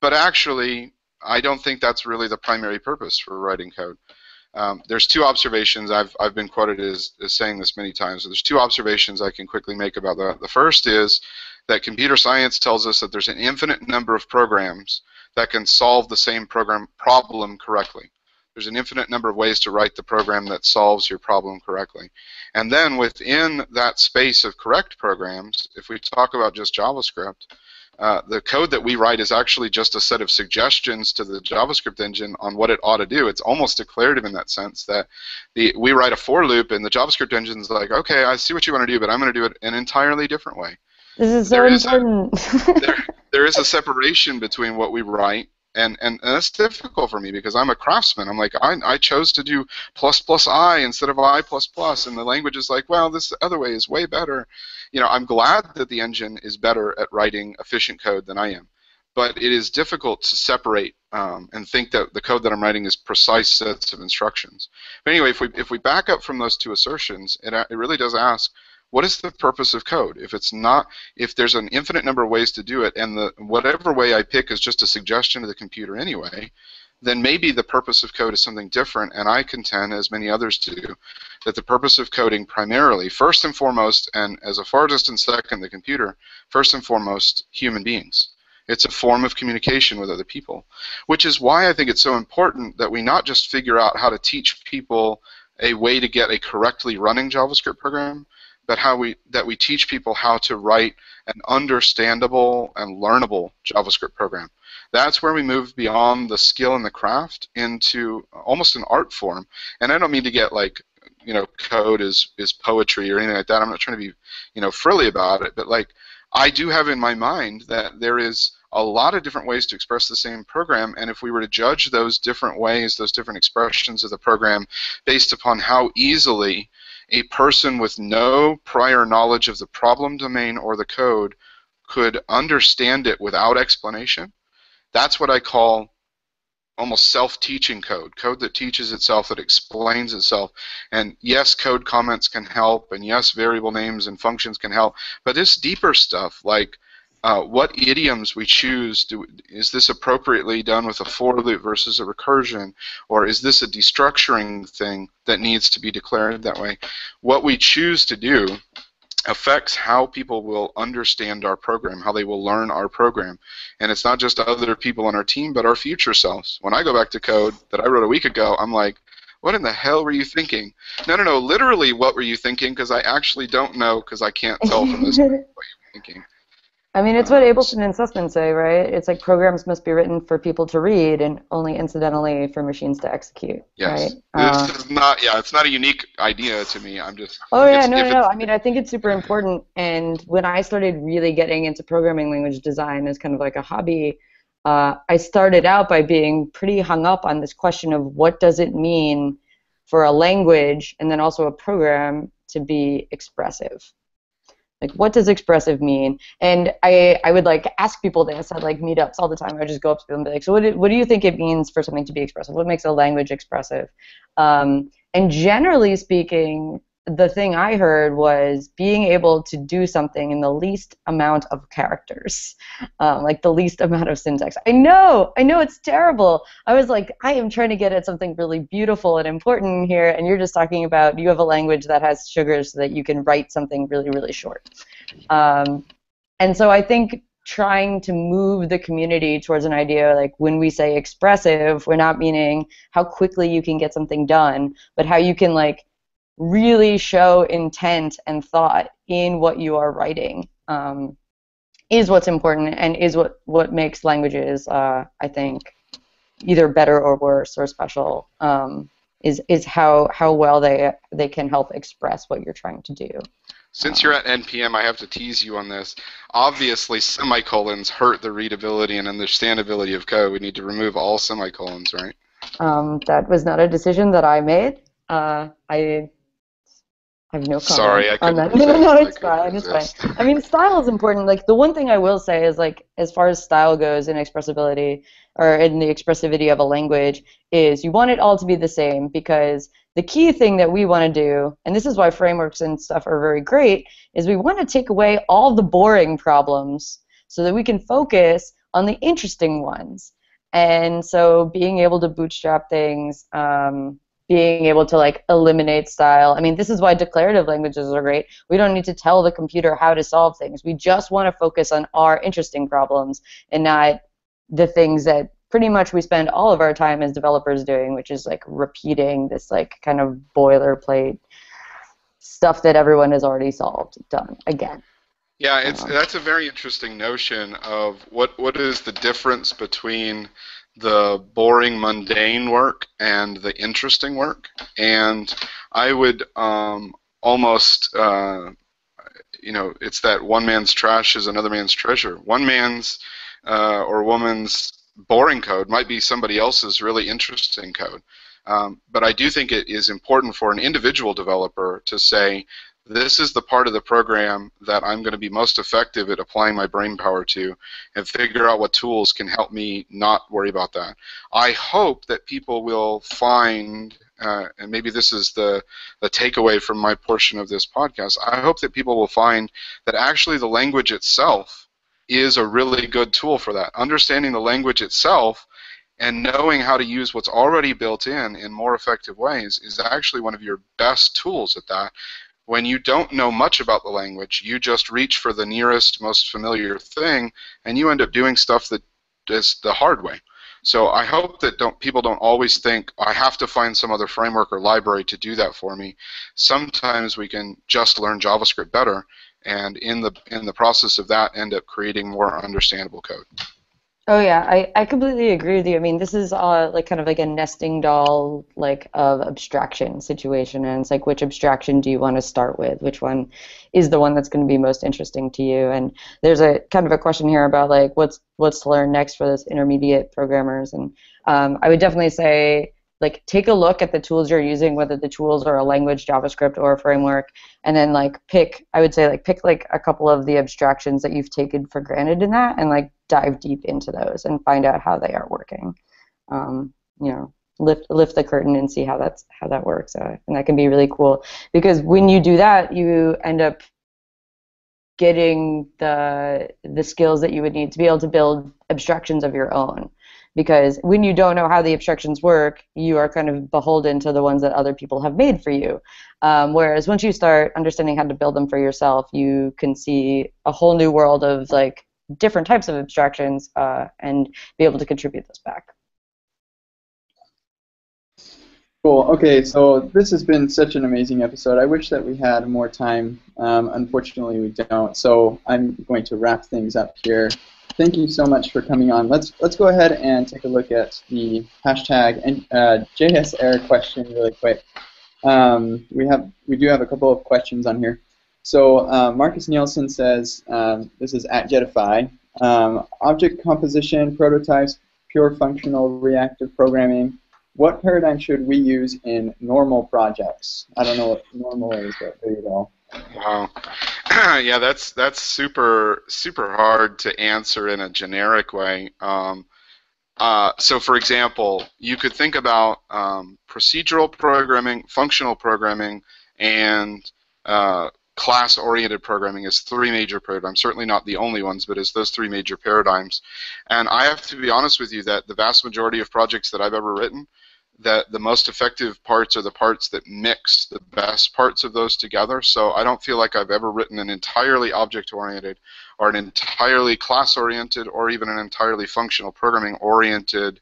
but actually I don't think that's really the primary purpose for writing code. Um, there's two observations. I've, I've been quoted as, as saying this many times. So there's two observations I can quickly make about that. The first is that computer science tells us that there's an infinite number of programs that can solve the same program problem correctly. There's an infinite number of ways to write the program that solves your problem correctly. And then within that space of correct programs, if we talk about just JavaScript, Uh, the code that we write is actually just a set of suggestions to the JavaScript engine on what it ought to do. It's almost declarative in that sense that the, we write a for loop and the JavaScript engine's like, okay, I see what you want to do, but I'm going to do it an entirely different way. This is so important. there, there is a separation between what we write, and, and, and that's difficult for me because I'm a craftsman. I'm like, I, I chose to do plus plus I instead of I plus plus, and the language is like, well, this other way is way better. You know, I'm glad that the engine is better at writing efficient code than I am, but it is difficult to separate um, and think that the code that I'm writing is precise sets of instructions. But anyway, if we if we back up from those two assertions, it it really does ask, what is the purpose of code? If it's not, if there's an infinite number of ways to do it, and the whatever way I pick is just a suggestion to the computer anyway, then maybe the purpose of code is something different, and I contend, as many others do, that the purpose of coding primarily, first and foremost, and as a far distant second, the computer, first and foremost, human beings. It's a form of communication with other people, which is why I think it's so important that we not just figure out how to teach people a way to get a correctly running JavaScript program, but how we, that we teach people how to write an understandable and learnable JavaScript program. That's where we move beyond the skill and the craft into almost an art form. And I don't mean to get like, you know, code is, is poetry or anything like that. I'm not trying to be, you know, frilly about it, but like I do have in my mind that there is a lot of different ways to express the same program, and if we were to judge those different ways, those different expressions of the program based upon how easily a person with no prior knowledge of the problem domain or the code could understand it without explanation, that's what I call almost self-teaching code, code that teaches itself, that explains itself. And yes, code comments can help, and yes, variable names and functions can help, but this deeper stuff, like uh, what idioms we choose, do, is this appropriately done with a for loop versus a recursion, or is this a destructuring thing that needs to be declared that way? What we choose to do affects how people will understand our program, how they will learn our program. And it's not just other people on our team, but our future selves. When I go back to code that I wrote a week ago, I'm like, what in the hell were you thinking? No, no, no, literally what were you thinking, because I actually don't know, because I can't tell from this what you were thinking. I mean, it's um, what Abelson and Sussman say, right? It's like programs must be written for people to read and only incidentally for machines to execute. Yes. Right? This uh, is not, yeah, it's not a unique idea to me. I'm just... Oh, yeah, no, no, no. I mean, I think it's super important. And when I started really getting into programming language design as kind of like a hobby, uh, I started out by being pretty hung up on this question of what does it mean for a language and then also a program to be expressive. Like, what does expressive mean? And I, I would like ask people this at like meetups all the time. I would just go up to them and be like, so what do, what do you think it means for something to be expressive? What makes a language expressive? Um, and generally speaking, the thing I heard was being able to do something in the least amount of characters, um, like the least amount of syntax. I know, I know it's terrible. I was like, I am trying to get at something really beautiful and important here, and you're just talking about you have a language that has sugars so that you can write something really, really short. Um, and so I think trying to move the community towards an idea like when we say expressive, we're not meaning how quickly you can get something done, but how you can like really show intent and thought in what you are writing um, is what's important and is what, what makes languages, uh, I think, either better or worse or special, um, is, is how, how well they, they can help express what you're trying to do. Since you're at N P M, I have to tease you on this. Obviously, semicolons hurt the readability and understandability of code. We need to remove all semicolons, right? Um, that was not a decision that I made. Uh, I... I have no comment Sorry, I on that. No, no, no, it's fine. It's fine. I mean, style is important. Like, the one thing I will say is, like, as far as style goes in expressibility or in the expressivity of a language is you want it all to be the same, because the key thing that we want to do, and this is why frameworks and stuff are very great, is we want to take away all the boring problems so that we can focus on the interesting ones. And so being able to bootstrap things, um, being able to like eliminate style. I mean, this is why declarative languages are great. We don't need to tell the computer how to solve things. We just want to focus on our interesting problems and not the things that pretty much we spend all of our time as developers doing, which is like repeating this like kind of boilerplate stuff that everyone has already solved, done again. Yeah, it's, that's a very interesting notion of what what is the difference between the boring, mundane work and the interesting work. And I would um, almost, uh, you know, it's that one man's trash is another man's treasure. One man's uh, or woman's boring code might be somebody else's really interesting code. Um, but I do think it is important for an individual developer to say, this is the part of the program that I'm going to be most effective at applying my brain power to, and figure out what tools can help me not worry about that. I hope that people will find, uh, and maybe this is the, the takeaway from my portion of this podcast, I hope that people will find that actually the language itself is a really good tool for that. Understanding the language itself and knowing how to use what's already built in in more effective ways is actually one of your best tools at that. When you don't know much about the language, you just reach for the nearest, most familiar thing, and you end up doing stuff that is the hard way. So I hope that don't, people don't always think, I have to find some other framework or library to do that for me. Sometimes we can just learn JavaScript better, and in the in the process of that end up creating more understandable code. Oh yeah, I, I completely agree with you. I mean, this is uh, like kind of like a nesting doll like of abstraction situation, and it's like which abstraction do you want to start with? Which one is the one that's going to be most interesting to you? And there's a kind of a question here about like what's what's to learn next for those intermediate programmers, and um, I would definitely say like take a look at the tools you're using, whether the tools are a language, JavaScript, or a framework, and then like pick. I would say like pick like a couple of the abstractions that you've taken for granted in that, and like dive deep into those and find out how they are working. Um, you know, lift lift the curtain and see how that's how that works, uh, and that can be really cool because when you do that, you end up getting the the skills that you would need to be able to build abstractions of your own. Because when you don't know how the abstractions work, you are kind of beholden to the ones that other people have made for you. Um, whereas once you start understanding how to build them for yourself, you can see a whole new world of like different types of abstractions uh, and be able to contribute those back. Cool. Okay, so this has been such an amazing episode. I wish that we had more time. Um, unfortunately, we don't. So I'm going to wrap things up here. Thank you so much for coming on. Let's let's go ahead and take a look at the hashtag and uh, J S Air question really quick. Um, we have we do have a couple of questions on here. So uh, Marcus Nielsen says, um, this is at Getify, um, object composition, prototypes, pure functional reactive programming. What paradigm should we use in normal projects? I don't know what normal is, but there you go. Wow. Yeah, that's that's super super hard to answer in a generic way. Um, uh, so, for example, you could think about um, procedural programming, functional programming, and uh, class-oriented programming as three major paradigms, certainly not the only ones, but as those three major paradigms. And I have to be honest with you that the vast majority of projects that I've ever written, that the most effective parts are the parts that mix the best parts of those together. So I don't feel like I've ever written an entirely object-oriented or an entirely class-oriented or even an entirely functional programming-oriented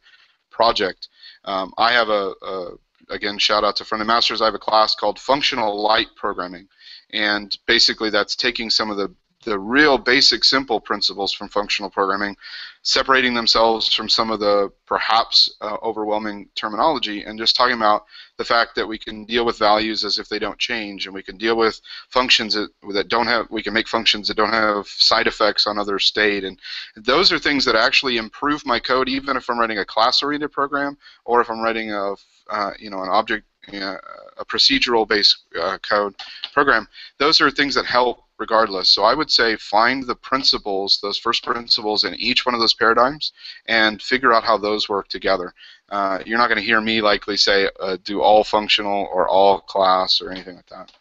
project. Um, I have a, a, again, shout out to Frontend Masters, I have a class called Functional Light Programming. And basically that's taking some of the, the real basic simple principles from functional programming, separating themselves from some of the perhaps uh, overwhelming terminology, and just talking about the fact that we can deal with values as if they don't change, and we can deal with functions that, that don't have, we can make functions that don't have side effects on other state, and those are things that actually improve my code, even if I'm writing a class-oriented program, or if I'm writing a, uh, you know, an object, uh, a procedural-based uh, code program. Those are things that help regardless. So I would say find the principles, those first principles in each one of those paradigms, and figure out how those work together. Uh, you're not going to hear me likely say uh, do all functional or all class or anything like that.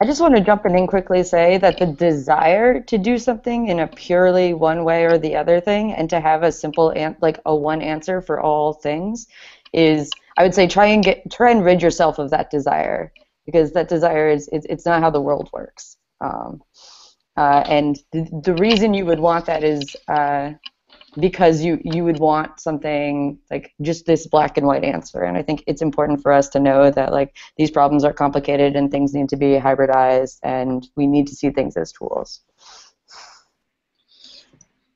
I just want to jump in and quickly say that the desire to do something in a purely one way or the other thing, and to have a simple, an like a one answer for all things, is, I would say try and get try and rid yourself of that desire. Because that desire is, it's not how the world works. Um, uh, and th the reason you would want that is uh, because you, you would want something like just this black and white answer. And I think it's important for us to know that like these problems are complicated and things need to be hybridized, and we need to see things as tools.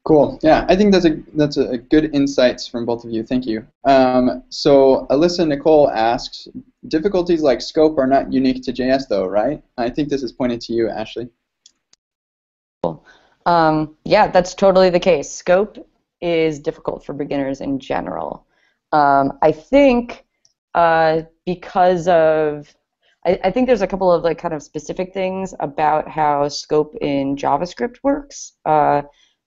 Cool. Yeah, I think that's a that's a good insights from both of you. Thank you. Um, so Alyssa Nicole asks, difficulties like scope are not unique to J S, though, right? I think this is pointed to you, Ashley. Cool. Um, yeah, that's totally the case. Scope is difficult for beginners in general. Um, I think uh, because of I, I think there's a couple of like kind of specific things about how scope in JavaScript works. Uh,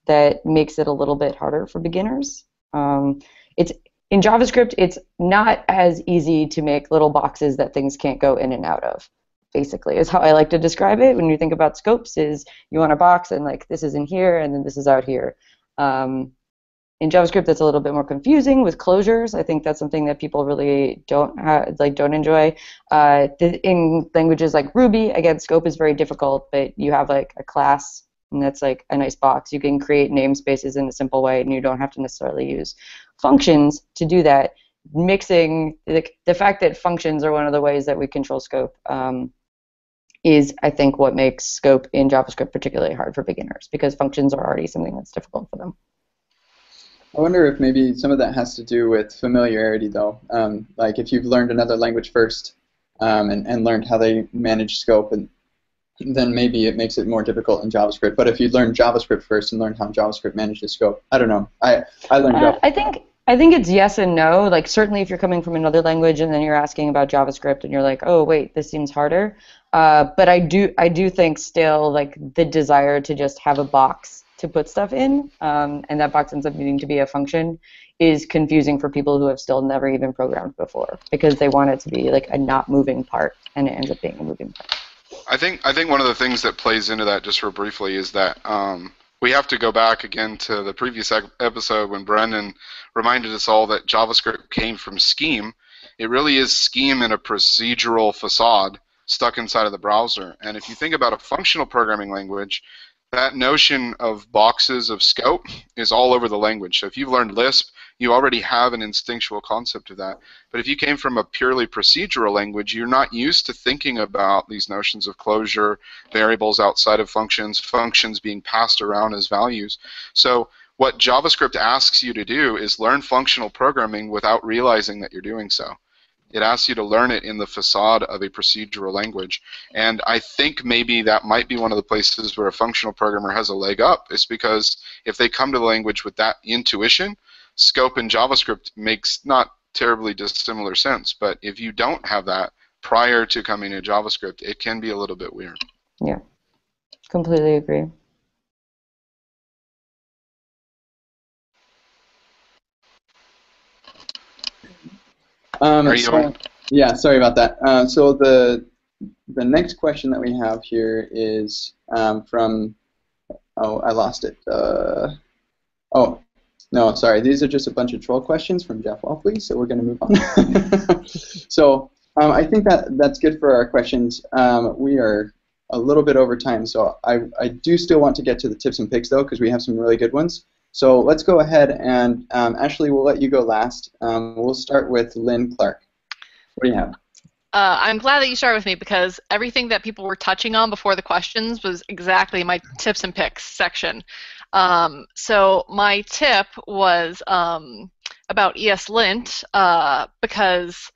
that makes it a little bit harder for beginners. Um, it's in JavaScript, it's not as easy to make little boxes that things can't go in and out of, basically, is how I like to describe it. When you think about scopes, is you want a box, and like this is in here, and then this is out here. Um, in JavaScript, that's a little bit more confusing with closures. I think that's something that people really don't have, like don't enjoy. Uh, in languages like Ruby, again, scope is very difficult, but you have like a class, and that's like a nice box. You can create namespaces in a simple way, and you don't have to necessarily use functions to do that. Mixing, the, the fact that functions are one of the ways that we control scope um, is, I think, what makes scope in JavaScript particularly hard for beginners, because functions are already something that's difficult for them. I wonder if maybe some of that has to do with familiarity, though. Um, like if you've learned another language first um, and, and learned how they manage scope, and then maybe it makes it more difficult in JavaScript. But if you learn JavaScript first and learn how JavaScript manages scope, I don't know. I, I learned uh, JavaScript. I think, I think it's yes and no. Like certainly if you're coming from another language and then you're asking about JavaScript and you're like, oh, wait, this seems harder. Uh, but I do, I do think still like the desire to just have a box to put stuff in, um, and that box ends up needing to be a function, is confusing for people who have still never even programmed before, because they want it to be like a not moving part, and it ends up being a moving part. I think I think one of the things that plays into that, just for briefly, is that um, we have to go back again to the previous episode when Brendan reminded us all that JavaScript came from Scheme. It really is Scheme in a procedural facade stuck inside of the browser. And if you think about a functional programming language, that notion of boxes of scope is all over the language. So if you've learned Lisp, you already have an instinctual concept of that. But if you came from a purely procedural language, you're not used to thinking about these notions of closure, variables outside of functions, functions being passed around as values. So what JavaScript asks you to do is learn functional programming without realizing that you're doing so. It asks you to learn it in the facade of a procedural language. And I think maybe that might be one of the places where a functional programmer has a leg up, is because if they come to the language with that intuition, scope in JavaScript makes not terribly dissimilar sense. But if you don't have that prior to coming to JavaScript, it can be a little bit weird. Yeah, completely agree. Um, Are you so, yeah, sorry about that. Uh, so the the next question that we have here is um, from, oh, I lost it. Uh, oh, no, sorry. These are just a bunch of troll questions from Jeff Walpley, so we're going to move on. So um, I think that that's good for our questions. Um, we are a little bit over time, so I, I do still want to get to the tips and picks, though, because we have some really good ones. So let's go ahead and, um, Ashley, we'll let you go last. Um, we'll start with Lynn Clark. What do you have? Uh, I'm glad that you started with me, because everything that people were touching on before the questions was exactly my tips and picks section. Um, so my tip was um, about ESLint, uh, because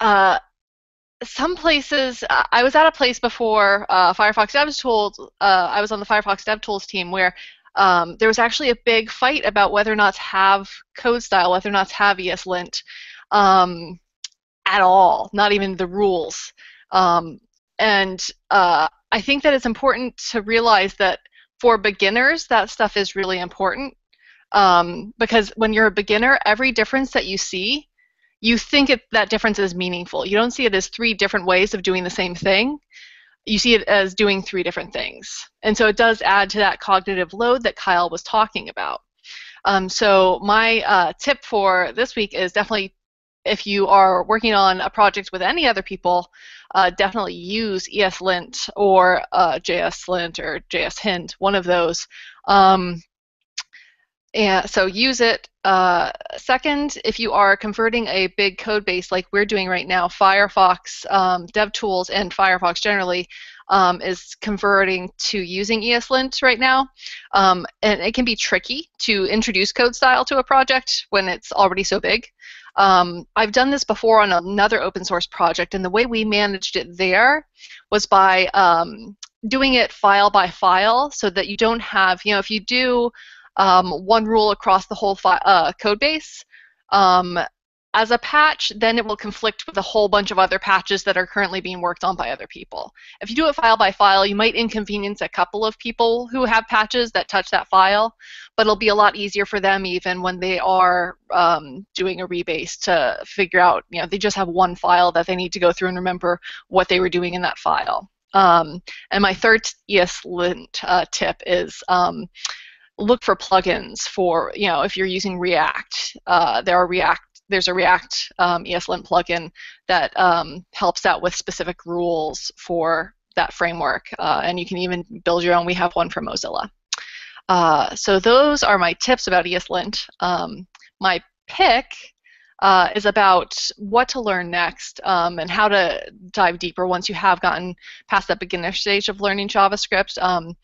uh, some places, I was at a place before uh, Firefox DevTools, uh, I was on the Firefox DevTools team, where Um, there was actually a big fight about whether or not to have code style, whether or not to have ESLint um, at all, not even the rules. Um, and uh, I think that it's important to realize that for beginners, that stuff is really important, um, because when you're a beginner, every difference that you see, you think it, that difference is meaningful. You don't see it as three different ways of doing the same thing. You see it as doing three different things. And so it does add to that cognitive load that Kyle was talking about. Um, so my uh, tip for this week is definitely, if you are working on a project with any other people, uh, definitely use ESLint or uh, JSLint or JSHint, one of those. Um, and so use it. Uh, second, if you are converting a big code base like we're doing right now, Firefox um, DevTools and Firefox generally um, is converting to using ESLint right now, um, and it can be tricky to introduce code style to a project when it's already so big. Um, I've done this before on another open source project, and the way we managed it there was by um, doing it file by file, so that you don't have, you know, if you do Um, one rule across the whole uh, code base um, as a patch, then it will conflict with a whole bunch of other patches that are currently being worked on by other people. If you do it file by file, you might inconvenience a couple of people who have patches that touch that file, but it'll be a lot easier for them even when they are um, doing a rebase to figure out, you know, they just have one file that they need to go through and remember what they were doing in that file. Um, and my third ESLint uh, tip is um, look for plugins for, you know, if you're using React. Uh, there are React. There's a React um, ESLint plugin that um, helps out with specific rules for that framework, uh, and you can even build your own. We have one for Mozilla. Uh, so those are my tips about ESLint. Um, my pick uh, is about what to learn next um, and how to dive deeper once you have gotten past that beginner stage of learning JavaScript. Um,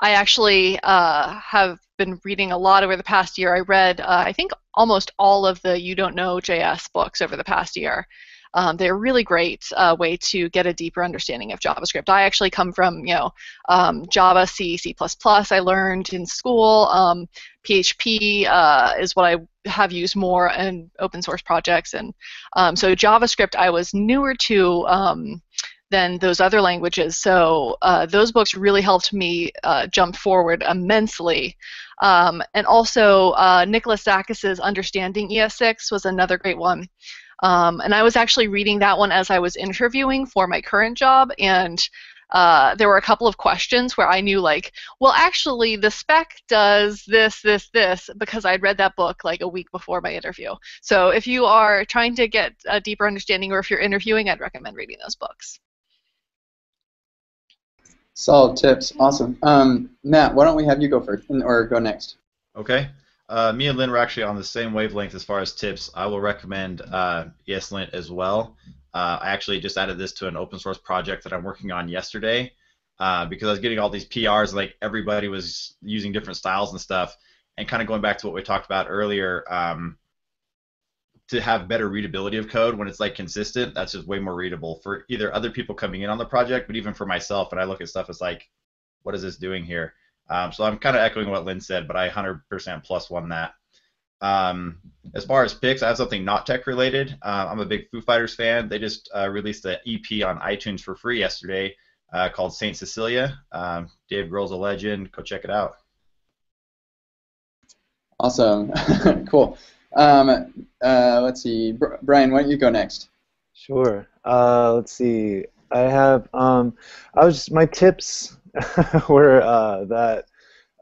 I actually uh, have been reading a lot over the past year. I read, uh, I think, almost all of the You Don't Know J S books over the past year. Um, they're a really great uh, way to get a deeper understanding of JavaScript. I actually come from, you know, um, Java, C, C plus plus. I learned in school. Um, P H P uh, is what I have used more in open source projects. And um, so JavaScript I was newer to um, than those other languages. So uh, those books really helped me uh, jump forward immensely. Um, and also uh, Nicholas Zakis's Understanding E S six was another great one. Um, and I was actually reading that one as I was interviewing for my current job, and uh, there were a couple of questions where I knew, like, well, actually, the spec does this, this, this, because I'd read that book like a week before my interview. So if you are trying to get a deeper understanding, or if you're interviewing, I'd recommend reading those books. Solid tips. Awesome. Um, Matt, why don't we have you go first, or go next? Okay. Uh, me and Lynn were actually on the same wavelength as far as tips. I will recommend uh, ESLint as well. Uh, I actually just added this to an open source project that I'm working on yesterday uh, because I was getting all these P Rs, like everybody was using different styles and stuff. And kind of going back to what we talked about earlier, um, to have better readability of code when it's like consistent, that's just way more readable for either other people coming in on the project, but even for myself, when I look at stuff, it's like, what is this doing here? Um, so I'm kind of echoing what Lynn said, but I one hundred percent plus one that. Um, as far as picks, I have something not tech related. Uh, I'm a big Foo Fighters fan. They just uh, released an E P on iTunes for free yesterday uh, called Saint Cecilia. Um, Dave Grohl's a legend. Go check it out. Awesome. Cool. Um, uh, let's see. Br Brian, why don't you go next? Sure. Uh, let's see. I have um, I was just, my tips... where uh, that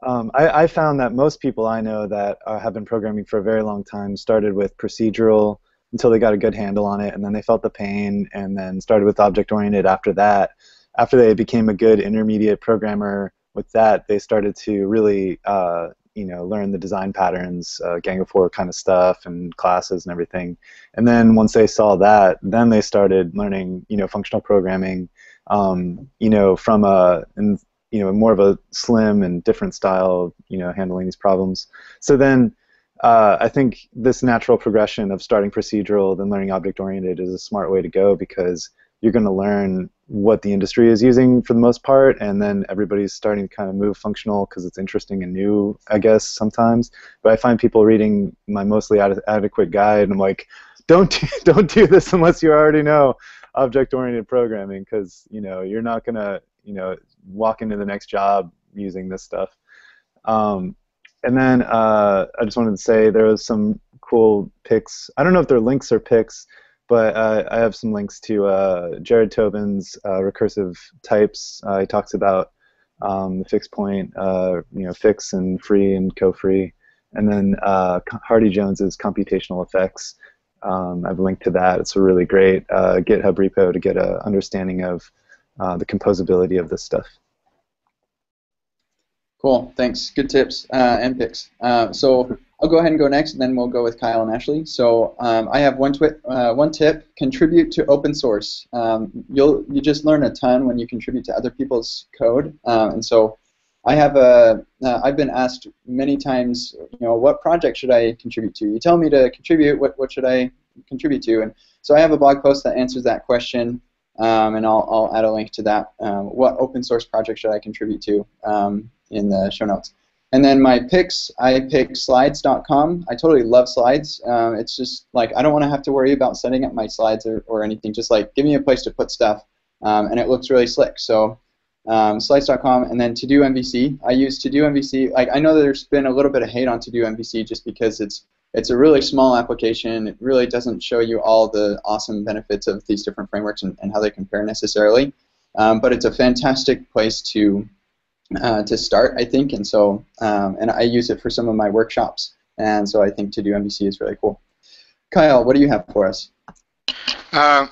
um, I, I found that most people I know that uh, have been programming for a very long time started with procedural until they got a good handle on it, and then they felt the pain, and then started with object-oriented after that. After they became a good intermediate programmer with that, they started to really uh, you know, learn the design patterns, uh, Gang of Four kind of stuff, and classes and everything. And then once they saw that, then they started learning, you know, functional programming. Um, you know, from a, and, you know, more of a slim and different style of, you know, handling these problems. So then uh, I think this natural progression of starting procedural then learning object-oriented is a smart way to go, because you're going to learn what the industry is using for the most part, and then everybody's starting to kind of move functional because it's interesting and new, I guess, sometimes. But I find people reading my mostly ad adequate guide, and I'm like, don't do, don't do this unless you already know object-oriented programming, because you know you're not gonna you know walk into the next job using this stuff. Um, and then uh, I just wanted to say there was some cool picks. I don't know if they're links or picks, but uh, I have some links to uh, Jared Tobin's uh, recursive types. Uh, he talks about um, the fixed point, uh, you know, fix and free and co-free, and then uh, Hardy Jones's computational effects. Um, I've linked to that. It's a really great uh, GitHub repo to get an understanding of uh, the composability of this stuff. Cool. Thanks. Good tips uh, and picks. Uh, so I'll go ahead and go next, and then we'll go with Kyle and Ashley. So um, I have one, uh, one tip. Contribute to open source. Um, you'll, you just learn a ton when you contribute to other people's code. Um, and so I have a, uh, I've been asked many times, you know, what project should I contribute to? You tell me to contribute, what, what should I contribute to? And so I have a blog post that answers that question, um, and I'll, I'll add a link to that. Um, what open source project should I contribute to um, in the show notes? And then my picks, I pick slides dot com. I totally love slides. Um, it's just like, I don't want to have to worry about setting up my slides or, or anything. Just like, give me a place to put stuff, um, and it looks really slick. So. Um, slides dot com, and then TodoMVC. I use TodoMVC. Like, I know there's been a little bit of hate on TodoMVC just because it's it's a really small application. It really doesn't show you all the awesome benefits of these different frameworks and, and how they compare necessarily. Um, but it's a fantastic place to uh, to start, I think. And so, um, and I use it for some of my workshops. And so, I think TodoMVC is really cool. Kyle, what do you have for us? Uh,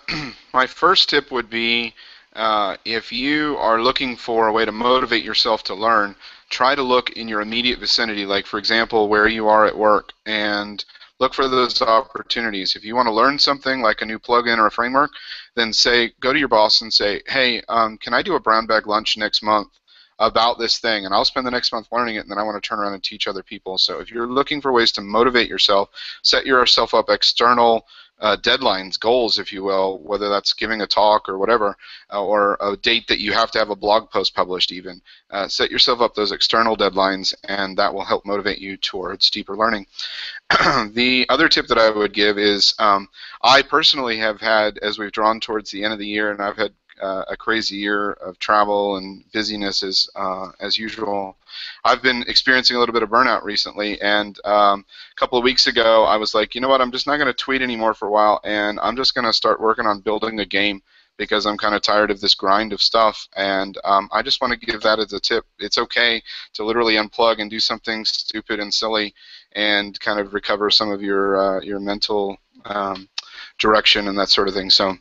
my first tip would be. Uh, if you are looking for a way to motivate yourself to learn, try to look in your immediate vicinity, like for example where you are at work, and look for those opportunities. If you want to learn something like a new plugin or a framework, then say, go to your boss and say, hey, um, can I do a brown bag lunch next month about this thing? And I'll spend the next month learning it, and then I want to turn around and teach other people. So if you're looking for ways to motivate yourself, set yourself up external Uh, deadlines, goals, if you will, whether that's giving a talk or whatever, uh, or a date that you have to have a blog post published even. Uh, set yourself up those external deadlines, and that will help motivate you towards deeper learning. The other tip that I would give is um, I personally have had, as we've drawn towards the end of the year, and I've had Uh, a crazy year of travel and busyness as, uh, as usual. I've been experiencing a little bit of burnout recently, and um, a couple of weeks ago I was like, you know what, I'm just not going to tweet anymore for a while, and I'm just going to start working on building a game because I'm kind of tired of this grind of stuff, and um, I just want to give that as a tip. It's okay to literally unplug and do something stupid and silly and kind of recover some of your, uh, your mental um, direction and that sort of thing. So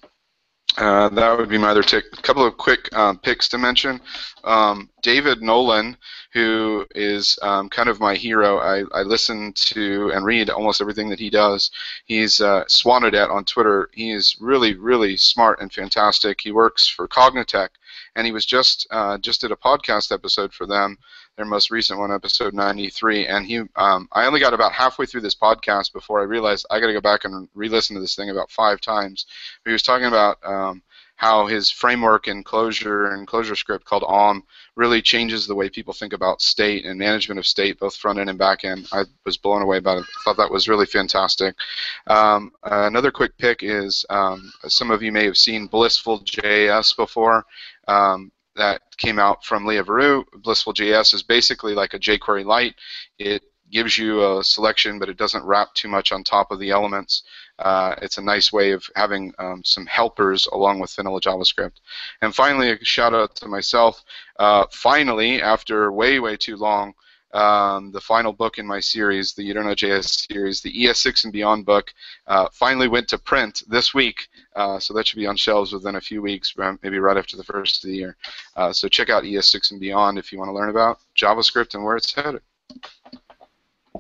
Uh, that would be my other tick. A couple of quick um, picks to mention. Um, David Nolan, who is um, kind of my hero, I, I listen to and read almost everything that he does. He's uh, swatted at on Twitter. He is really, really smart and fantastic. He works for Cognitech, and he was just uh, just did a podcast episode for them, their most recent one, episode ninety-three, and he, um, I only got about halfway through this podcast before I realized I got to go back and re-listen to this thing about five times. He was talking about um, how his framework in Clojure and Clojure script called O M really changes the way people think about state and management of state, both front end and back end. I was blown away by it. I thought that was really fantastic. Um, another quick pick is um, some of you may have seen BlissfulJS before. Um, that came out from Leah Veru. BlissfulJS is basically like a jQuery Lite. It gives you a selection, but it doesn't wrap too much on top of the elements. Uh, it's a nice way of having um, some helpers along with vanilla JavaScript. And finally, a shout out to myself. Uh, finally, after way, way too long, Um, the final book in my series, the You Don't Know J S series, the E S six and Beyond book, uh, finally went to print this week, uh, so that should be on shelves within a few weeks, maybe right after the first of the year. Uh, so check out E S six and Beyond if you want to learn about JavaScript and where it's headed.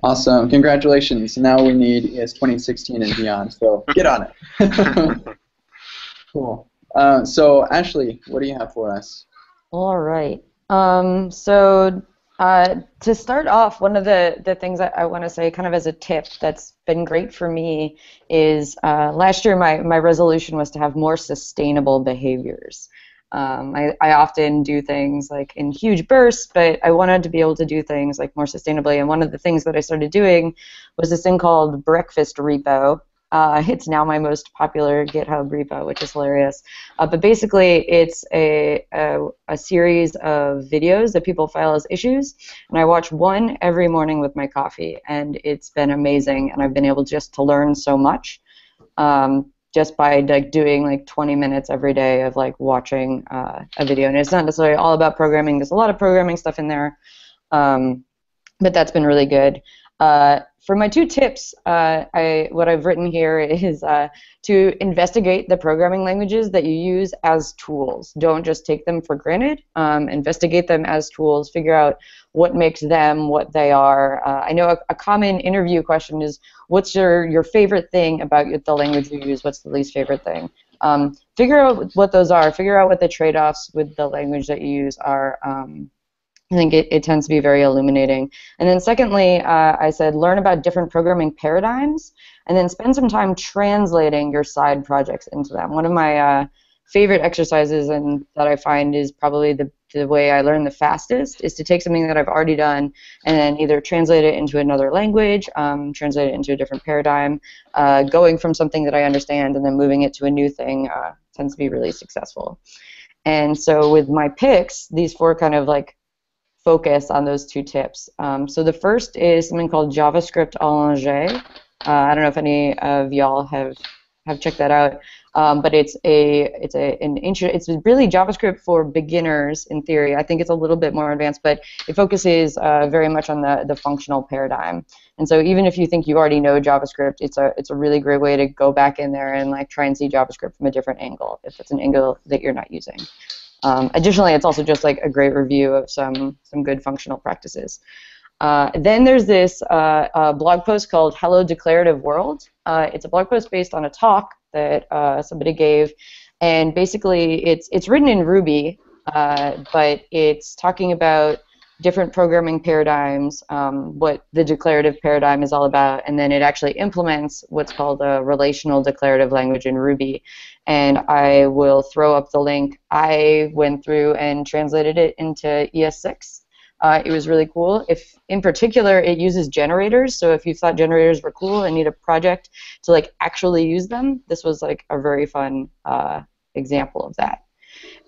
Awesome. Congratulations. Now we need E S twenty sixteen and beyond, so get on it. Cool. Uh, so Ashley, what do you have for us? All right. Um, so... Uh, to start off, one of the, the things I, I want to say kind of as a tip that's been great for me is uh, last year my, my resolution was to have more sustainable behaviors. Um, I, I often do things like in huge bursts, but I wanted to be able to do things like more sustainably, and one of the things that I started doing was this thing called Breakfast Repo. Uh, it's now my most popular GitHub repo, which is hilarious. Uh, but basically, it's a, a, a series of videos that people file as issues, and I watch one every morning with my coffee, and it's been amazing, and I've been able just to learn so much um, just by like doing like twenty minutes every day of like watching uh, a video. And it's not necessarily all about programming. There's a lot of programming stuff in there, um, but that's been really good. Uh, For my two tips, uh, I, what I've written here is uh, to investigate the programming languages that you use as tools. Don't just take them for granted. Um, investigate them as tools. Figure out what makes them, what they are. Uh, I know a, a common interview question is, what's your, your favorite thing about the language you use? What's the least favorite thing? Um, figure out what those are. Figure out what the trade-offs with the language that you use are. Um, I think it, it tends to be very illuminating. And then secondly, uh, I said learn about different programming paradigms, and then spend some time translating your side projects into them. One of my uh, favorite exercises, and that I find is probably the, the way I learn the fastest, is to take something that I've already done and then either translate it into another language, um, translate it into a different paradigm, uh, going from something that I understand and then moving it to a new thing uh, tends to be really successful. And so with my picks, these four kind of like focus on those two tips. Um, so the first is something called JavaScript Allongé. Uh, I don't know if any of y'all have have checked that out, um, but it's a it's a an intro. It's really JavaScript for beginners in theory. I think it's a little bit more advanced, but it focuses uh, very much on the the functional paradigm. And so even if you think you already know JavaScript, it's a it's a really great way to go back in there and like try and see JavaScript from a different angle if it's an angle that you're not using. Um, additionally, it's also just like a great review of some some good functional practices. Uh, then there's this uh, uh, blog post called Hello Declarative World. Uh, it's a blog post based on a talk that uh, somebody gave, and basically it's it's written in Ruby, uh, but it's talking about different programming paradigms, um, what the declarative paradigm is all about, and then it actually implements what's called a relational declarative language in Ruby. And I will throw up the link. I went through and translated it into E S six. Uh, it was really cool. If, in particular, it uses generators, so if you thought generators were cool and need a project to like actually use them, this was like a very fun uh, example of that.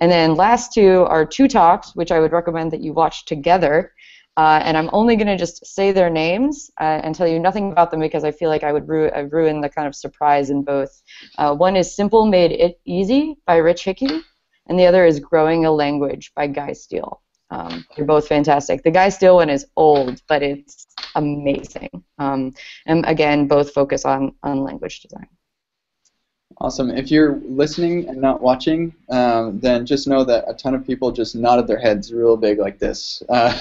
And then last two are two talks, which I would recommend that you watch together. Uh, and I'm only going to just say their names uh, and tell you nothing about them because I feel like I would ru I ruin the kind of surprise in both. Uh, one is Simple Made It Easy by Rich Hickey, and the other is Growing a Language by Guy Steele. Um, they're both fantastic. The Guy Steele one is old, but it's amazing. Um, and again, both focus on, on language design. Awesome. If you're listening and not watching, um, then just know that a ton of people just nodded their heads real big like this. Uh,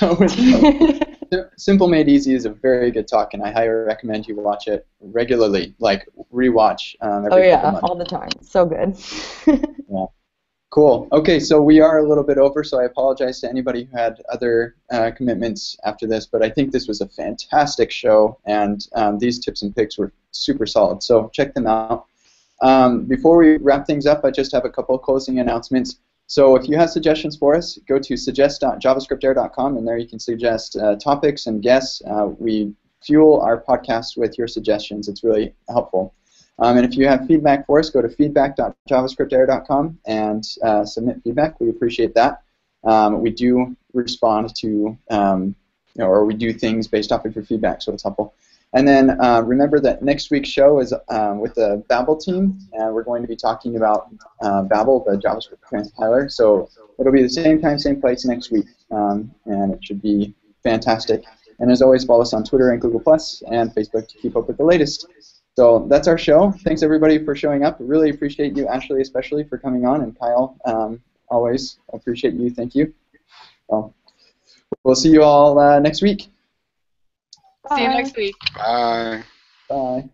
Simple Made Easy is a very good talk, and I highly recommend you watch it regularly, like rewatch. Um, every oh yeah, months. All the time. So good. Yeah. Cool. Okay, so we are a little bit over, so I apologize to anybody who had other uh, commitments after this, but I think this was a fantastic show, and um, these tips and picks were super solid. So check them out. Um, before we wrap things up, I just have a couple of closing announcements. So if you have suggestions for us, go to suggest dot javascript air dot com, and there you can suggest uh, topics and guests. Uh, we fuel our podcast with your suggestions. It's really helpful. Um, and if you have feedback for us, go to feedback dot javascript air dot com and uh, submit feedback. We appreciate that. Um, we do respond to, um, you know, or we do things based off of your feedback, so it's helpful. And then uh, remember that next week's show is um, with the Babel team, and we're going to be talking about uh, Babel, the JavaScript transpiler. So it'll be the same time, same place next week, um, and it should be fantastic. And as always, follow us on Twitter and Google Plus and Facebook to keep up with the latest. So that's our show. Thanks, everybody, for showing up. Really appreciate you, Ashley, especially, for coming on, and Kyle, um, always appreciate you. Thank you. So we'll see you all uh, next week. Bye. See you next week. Bye. Bye.